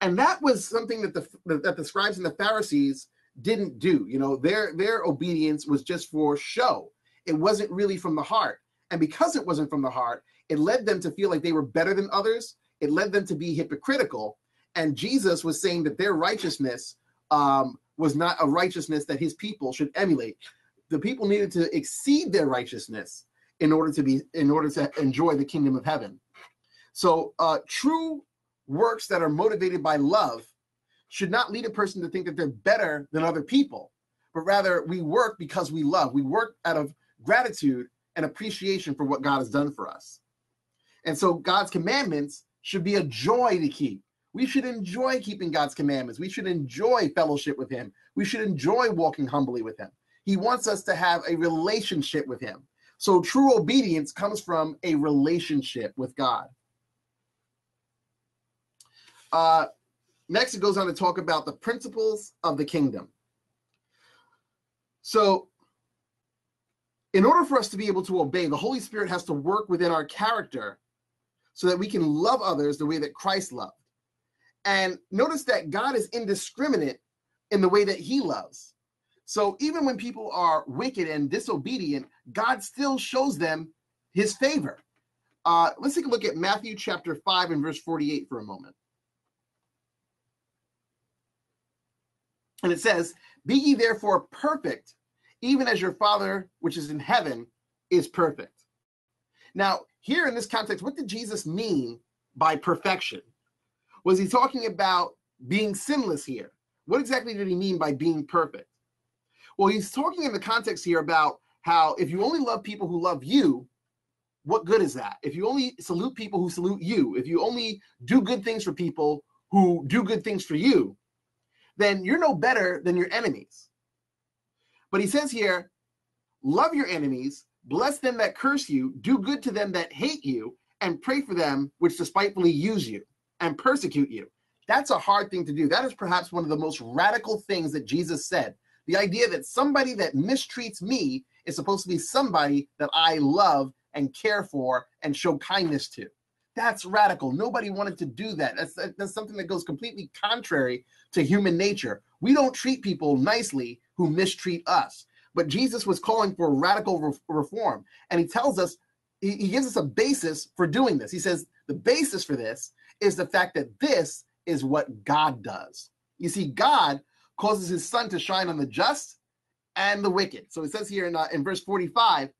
And that was something that the that the scribes and the Pharisees didn't do. You know, their their obedience was just for show. It wasn't really from the heart. And because it wasn't from the heart, it led them to feel like they were better than others. It led them to be hypocritical. And Jesus was saying that their righteousness um, was not a righteousness that his people should emulate. The people needed to exceed their righteousness in order to be, in order to enjoy the kingdom of heaven. So uh, true works that are motivated by love should not lead a person to think that they're better than other people, but rather we work because we love. We work out of gratitude and appreciation for what God has done for us. And so God's commandments should be a joy to keep. We should enjoy keeping God's commandments. We should enjoy fellowship with him. We should enjoy walking humbly with him. He wants us to have a relationship with him. So true obedience comes from a relationship with God. Uh, next, it goes on to talk about the principles of the kingdom. So in order for us to be able to obey, the Holy Spirit has to work within our character so that we can love others the way that Christ loved. And notice that God is indiscriminate in the way that he loves. So even when people are wicked and disobedient, God still shows them his favor. Uh, let's take a look at Matthew chapter five and verse forty-eight for a moment. And it says, "Be ye therefore perfect, even as your Father, which is in heaven, is perfect." Now, here in this context, what did Jesus mean by perfection? Was he talking about being sinless here? What exactly did he mean by being perfect? Well, he's talking in the context here about how if you only love people who love you, what good is that? If you only salute people who salute you, if you only do good things for people who do good things for you, then you're no better than your enemies. But he says here, love your enemies, bless them that curse you, do good to them that hate you, and pray for them which despitefully use you and persecute you. That's a hard thing to do. That is perhaps one of the most radical things that Jesus said. The idea that somebody that mistreats me is supposed to be somebody that I love and care for and show kindness to. That's radical. Nobody wanted to do that. That's, that's something that goes completely contrary to human nature. We don't treat people nicely who mistreat us. But Jesus was calling for radical re- reform. And he tells us, he, he gives us a basis for doing this. He says, the basis for this is the fact that this is what God does. You see, God causes his sun to shine on the just and the wicked. So it says here in, uh, in verse forty-five,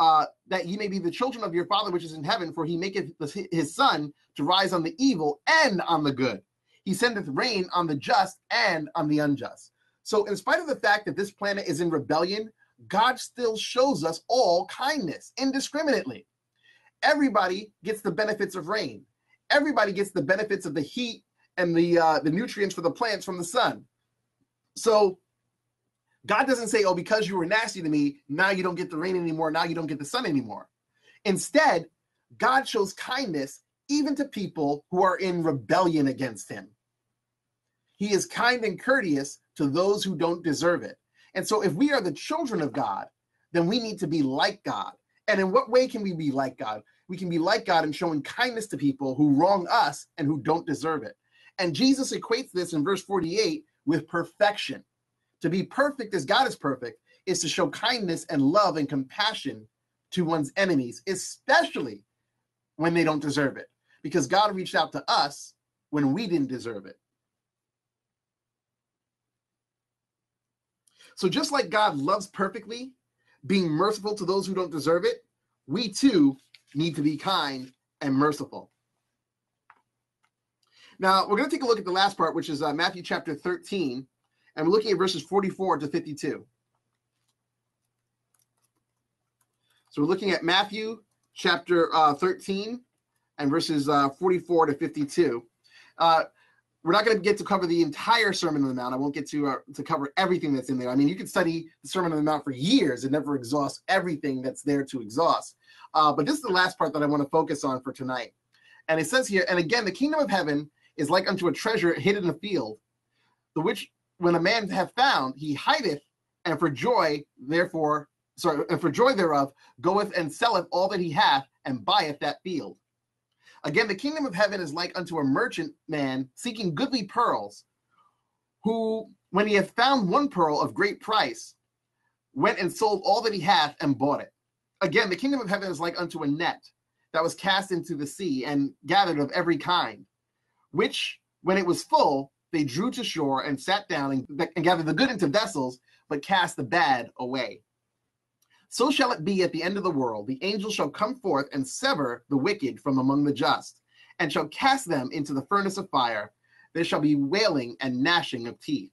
Uh, that ye may be the children of your Father which is in heaven, for he maketh his sun to rise on the evil and on the good. He sendeth rain on the just and on the unjust. So in spite of the fact that this planet is in rebellion, God still shows us all kindness indiscriminately. Everybody gets the benefits of rain. Everybody gets the benefits of the heat and the, uh, the nutrients for the plants from the sun. So God doesn't say, oh, because you were nasty to me, now you don't get the rain anymore, now you don't get the sun anymore. Instead, God shows kindness even to people who are in rebellion against him. He is kind and courteous to those who don't deserve it. And so if we are the children of God, then we need to be like God. And in what way can we be like God? We can be like God in showing kindness to people who wrong us and who don't deserve it. And Jesus equates this in verse forty-eight with perfection. To be perfect as God is perfect is to show kindness and love and compassion to one's enemies, especially when they don't deserve it, because God reached out to us when we didn't deserve it. So just like God loves perfectly, being merciful to those who don't deserve it, we too need to be kind and merciful. Now, we're going to take a look at the last part, which is uh, Matthew chapter thirteen. And we're looking at verses forty-four to fifty-two. So we're looking at Matthew chapter uh, thirteen and verses uh, forty-four to fifty-two. Uh, we're not going to get to cover the entire Sermon on the Mount. I won't get to uh, to cover everything that's in there. I mean, you could study the Sermon on the Mount for years and never exhaust everything that's there to exhaust. Uh, but this is the last part that I want to focus on for tonight. And it says here, and again, the kingdom of heaven is like unto a treasure hidden in a field, the which... when a man hath found, he hideth, and for joy therefore, sorry, and for joy thereof goeth and selleth all that he hath, and buyeth that field. Again, the kingdom of heaven is like unto a merchant man seeking goodly pearls, who, when he hath found one pearl of great price, went and sold all that he hath and bought it. Again, the kingdom of heaven is like unto a net that was cast into the sea and gathered of every kind, which, when it was full, they drew to shore and sat down and, and gathered the good into vessels, but cast the bad away. So shall it be at the end of the world. The angel shall come forth and sever the wicked from among the just, and shall cast them into the furnace of fire. There shall be wailing and gnashing of teeth.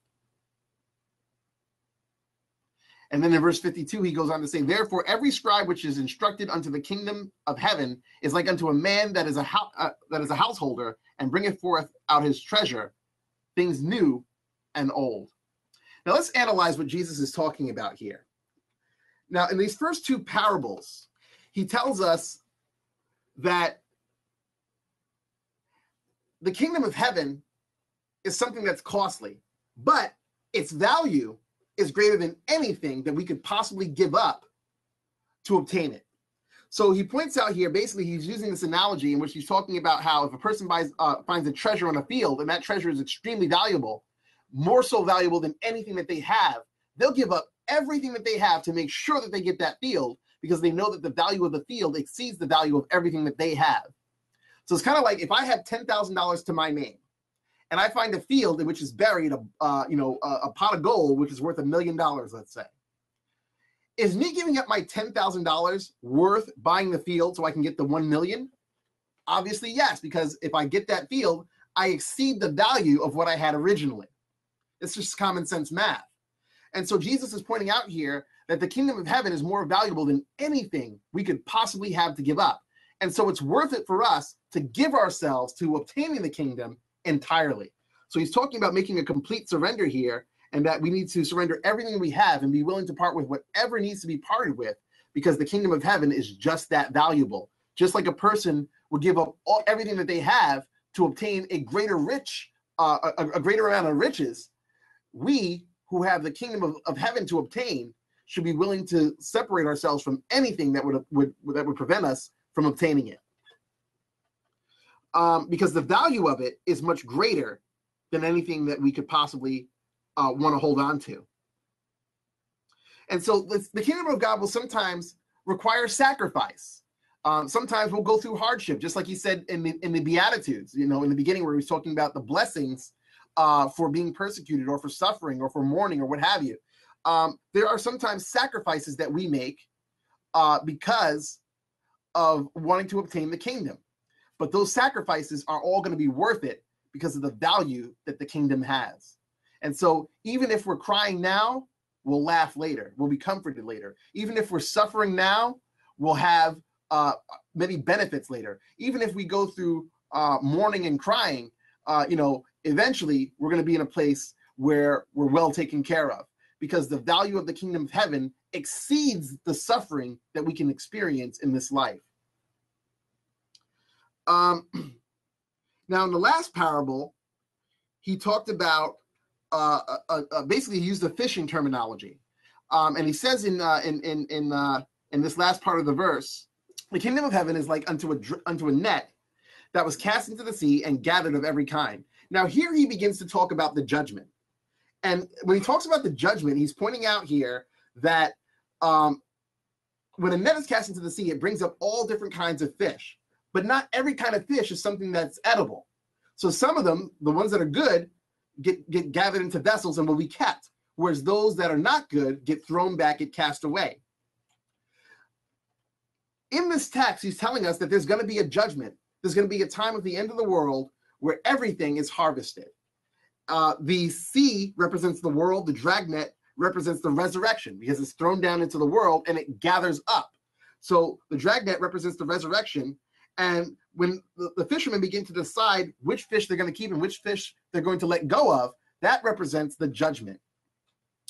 And then in verse fifty-two, he goes on to say, therefore every scribe which is instructed unto the kingdom of heaven is like unto a man that is a, uh, that is a householder, and bringeth forth out his treasure, things new and old. Now let's analyze what Jesus is talking about here. Now, in these first two parables, he tells us that the kingdom of heaven is something that's costly, but its value is greater than anything that we could possibly give up to obtain it. So he points out here, basically he's using this analogy in which he's talking about how if a person buys, uh, finds a treasure on a field, and that treasure is extremely valuable, more so valuable than anything that they have, they'll give up everything that they have to make sure that they get that field, because they know that the value of the field exceeds the value of everything that they have. So it's kind of like if I have ten thousand dollars to my name, and I find a field in which is buried a uh, you know a, a pot of gold which is worth a million dollars, let's say. Is me giving up my ten thousand dollars worth buying the field so I can get the one million? Obviously, yes, because if I get that field, I exceed the value of what I had originally. It's just common sense math. And so Jesus is pointing out here that the kingdom of heaven is more valuable than anything we could possibly have to give up. And so it's worth it for us to give ourselves to obtaining the kingdom entirely. So he's talking about making a complete surrender here, and that we need to surrender everything we have and be willing to part with whatever needs to be parted with, because the kingdom of heaven is just that valuable. Just like a person would give up all, everything that they have to obtain a greater rich, uh, a, a greater amount of riches, we who have the kingdom of, of heaven to obtain should be willing to separate ourselves from anything that would, would that would prevent us from obtaining it. Um, because the value of it is much greater than anything that we could possibly uh, want to hold on to. And so the kingdom of God will sometimes require sacrifice. Um, sometimes we'll go through hardship, just like he said in the, in the Beatitudes, you know, in the beginning where he was talking about the blessings uh, for being persecuted or for suffering or for mourning or what have you. Um, there are sometimes sacrifices that we make uh, because of wanting to obtain the kingdom. But those sacrifices are all going to be worth it because of the value that the kingdom has. And so even if we're crying now, we'll laugh later. We'll be comforted later. Even if we're suffering now, we'll have uh, many benefits later. Even if we go through uh, mourning and crying, uh, you know, eventually we're going to be in a place where we're well taken care of, because the value of the kingdom of heaven exceeds the suffering that we can experience in this life. Um, now, in the last parable, he talked about, uh, uh, uh, basically he used the fishing terminology. Um, and he says in, uh, in, in, in, uh, in this last part of the verse, the kingdom of heaven is like unto a, unto a net that was cast into the sea and gathered of every kind. Now, here he begins to talk about the judgment. And when he talks about the judgment, he's pointing out here that um, when a net is cast into the sea, it brings up all different kinds of fish. But not every kind of fish is something that's edible. So some of them, the ones that are good, get, get gathered into vessels and will be kept, whereas those that are not good get thrown back, get cast away. In this text, he's telling us that there's going to be a judgment. There's going to be a time at the end of the world where everything is harvested. Uh, the sea represents the world. The dragnet represents the resurrection, because it's thrown down into the world and it gathers up. So the dragnet represents the resurrection. And when the fishermen begin to decide which fish they're going to keep and which fish they're going to let go of, that represents the judgment.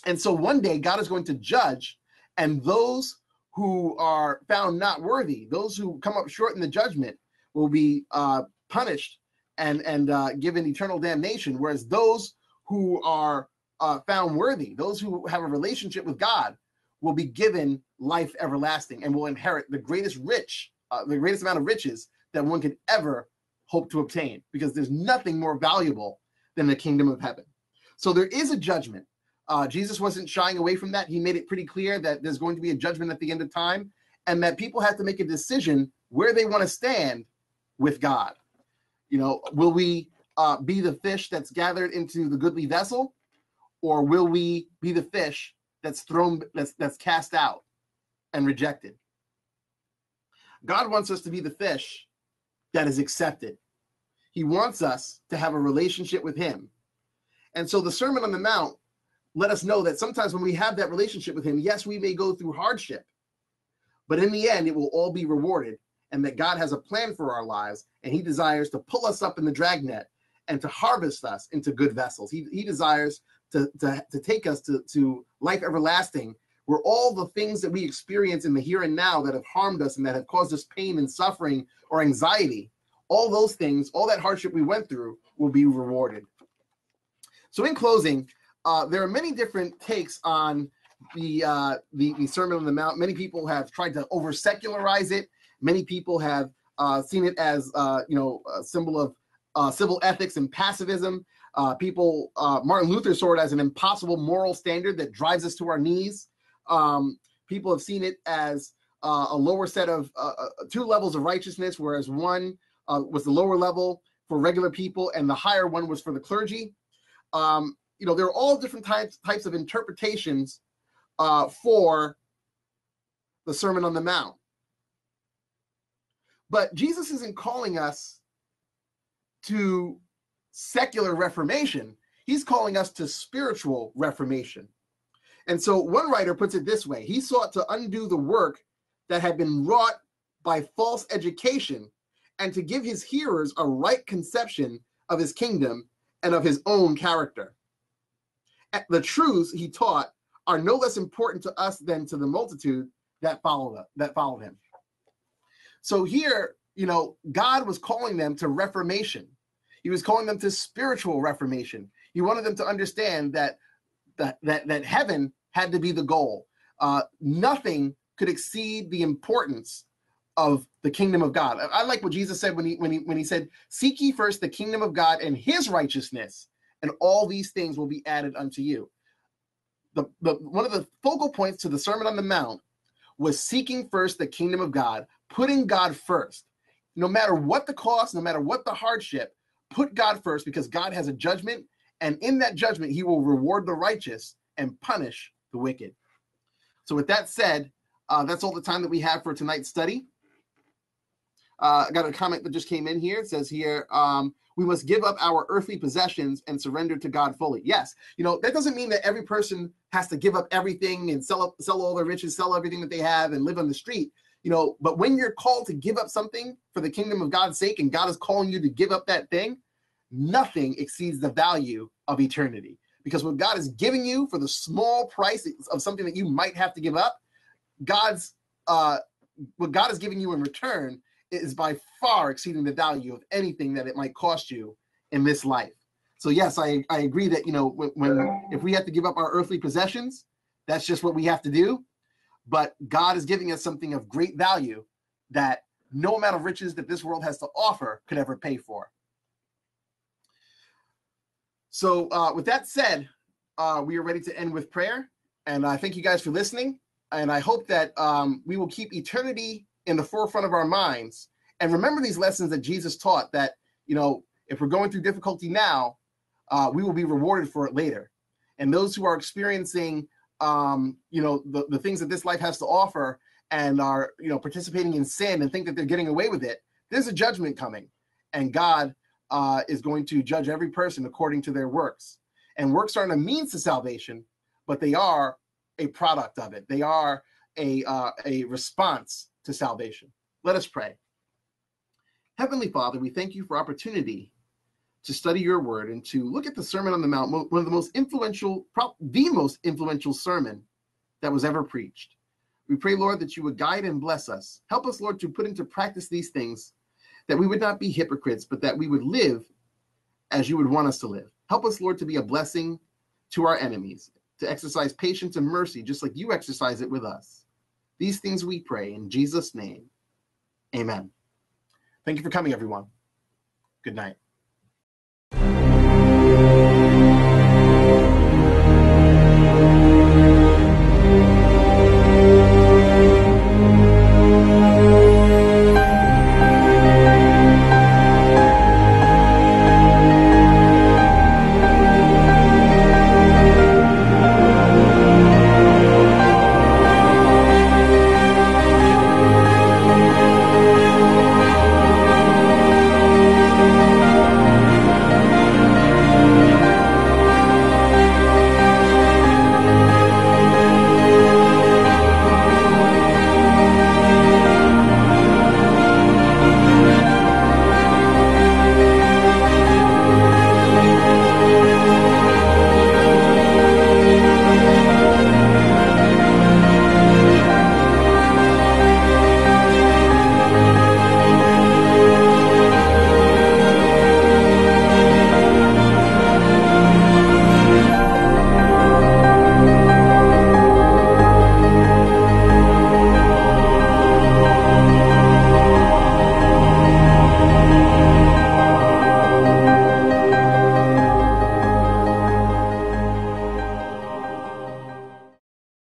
And so one day God is going to judge, and those who are found not worthy, those who come up short in the judgment, will be uh, punished and, and uh, given eternal damnation, whereas those who are uh, found worthy, those who have a relationship with God, will be given life everlasting and will inherit the greatest rich, uh, the greatest amount of riches that one could ever hope to obtain, because there's nothing more valuable than the kingdom of heaven. So there is a judgment. Uh, Jesus wasn't shying away from that. He made it pretty clear that there's going to be a judgment at the end of time, and that people have to make a decision where they want to stand with God. You know, will we uh, be the fish that's gathered into the goodly vessel, or will we be the fish that's thrown, that's, that's cast out and rejected? God wants us to be the fish that is accepted. He wants us to have a relationship with him. And so the Sermon on the Mount let us know that sometimes when we have that relationship with him, yes, we may go through hardship, but in the end, it will all be rewarded, and that God has a plan for our lives, and he desires to pull us up in the dragnet and to harvest us into good vessels. He, he desires to, to, to take us to, to life everlasting, where all the things that we experience in the here and now that have harmed us and that have caused us pain and suffering or anxiety, all those things, all that hardship we went through, will be rewarded. So in closing, uh, there are many different takes on the, uh, the, the Sermon on the Mount. Many people have tried to over-secularize it. Many people have uh, seen it as uh, you know, a symbol of uh, civil ethics and pacifism. Uh, people, uh, Martin Luther saw it as an impossible moral standard that drives us to our knees. Um, people have seen it as uh, a lower set of uh, two levels of righteousness, whereas one uh, was the lower level for regular people and the higher one was for the clergy. Um, you know, there are all different types types of interpretations uh, for the Sermon on the Mount. But Jesus isn't calling us to secular reformation. He's calling us to spiritual reformation. And so one writer puts it this way: he sought to undo the work that had been wrought by false education and to give his hearers a right conception of his kingdom and of his own character. The truths he taught are no less important to us than to the multitude that followed, that followed him. So here, you know, God was calling them to reformation. He was calling them to spiritual reformation. He wanted them to understand that that, that, that heaven had to be the goal. Uh, nothing could exceed the importance of the kingdom of God. I, I like what Jesus said when he, when he, when he said, "Seek ye first the kingdom of God and his righteousness, and all these things will be added unto you." The, the, one of the focal points to the Sermon on the Mount was seeking first the kingdom of God, putting God first. No matter what the cost, no matter what the hardship, put God first, because God has a judgment, and in that judgment, he will reward the righteous and punish the wicked. So with that said, uh, that's all the time that we have for tonight's study. Uh, I got a comment that just came in here. It says here, um, we must give up our earthly possessions and surrender to God fully. Yes. You know, that doesn't mean that every person has to give up everything and sell up, sell all their riches, sell everything that they have and live on the street. You know, but when you're called to give up something for the kingdom of God's sake, and God is calling you to give up that thing, nothing exceeds the value of eternity. Because what God is giving you for the small price of something that you might have to give up, God's uh, what God is giving you in return is by far exceeding the value of anything that it might cost you in this life. So yes, I, I agree that, you know, when, when if we have to give up our earthly possessions, that's just what we have to do. But God is giving us something of great value that no amount of riches that this world has to offer could ever pay for. So uh, with that said, uh, we are ready to end with prayer. And I uh, thank you guys for listening. And I hope that um, we will keep eternity in the forefront of our minds, and remember these lessons that Jesus taught, that, you know, if we're going through difficulty now, uh, we will be rewarded for it later. And those who are experiencing, um, you know, the, the things that this life has to offer and are, you know, participating in sin and think that they're getting away with it, there's a judgment coming, and God uh, is going to judge every person according to their works. And works aren't a means to salvation, but they are a product of it. They are a, uh, a response to salvation. Let us pray. Heavenly Father, we thank you for opportunity to study your word and to look at the Sermon on the Mount, one of the most influential, the most influential sermon that was ever preached. We pray, Lord, that you would guide and bless us. Help us, Lord, to put into practice these things, that we would not be hypocrites, but that we would live as you would want us to live. Help us, Lord, to be a blessing to our enemies, to exercise patience and mercy, just like you exercise it with us. These things we pray in Jesus' name. Amen. Thank you for coming, everyone. Good night.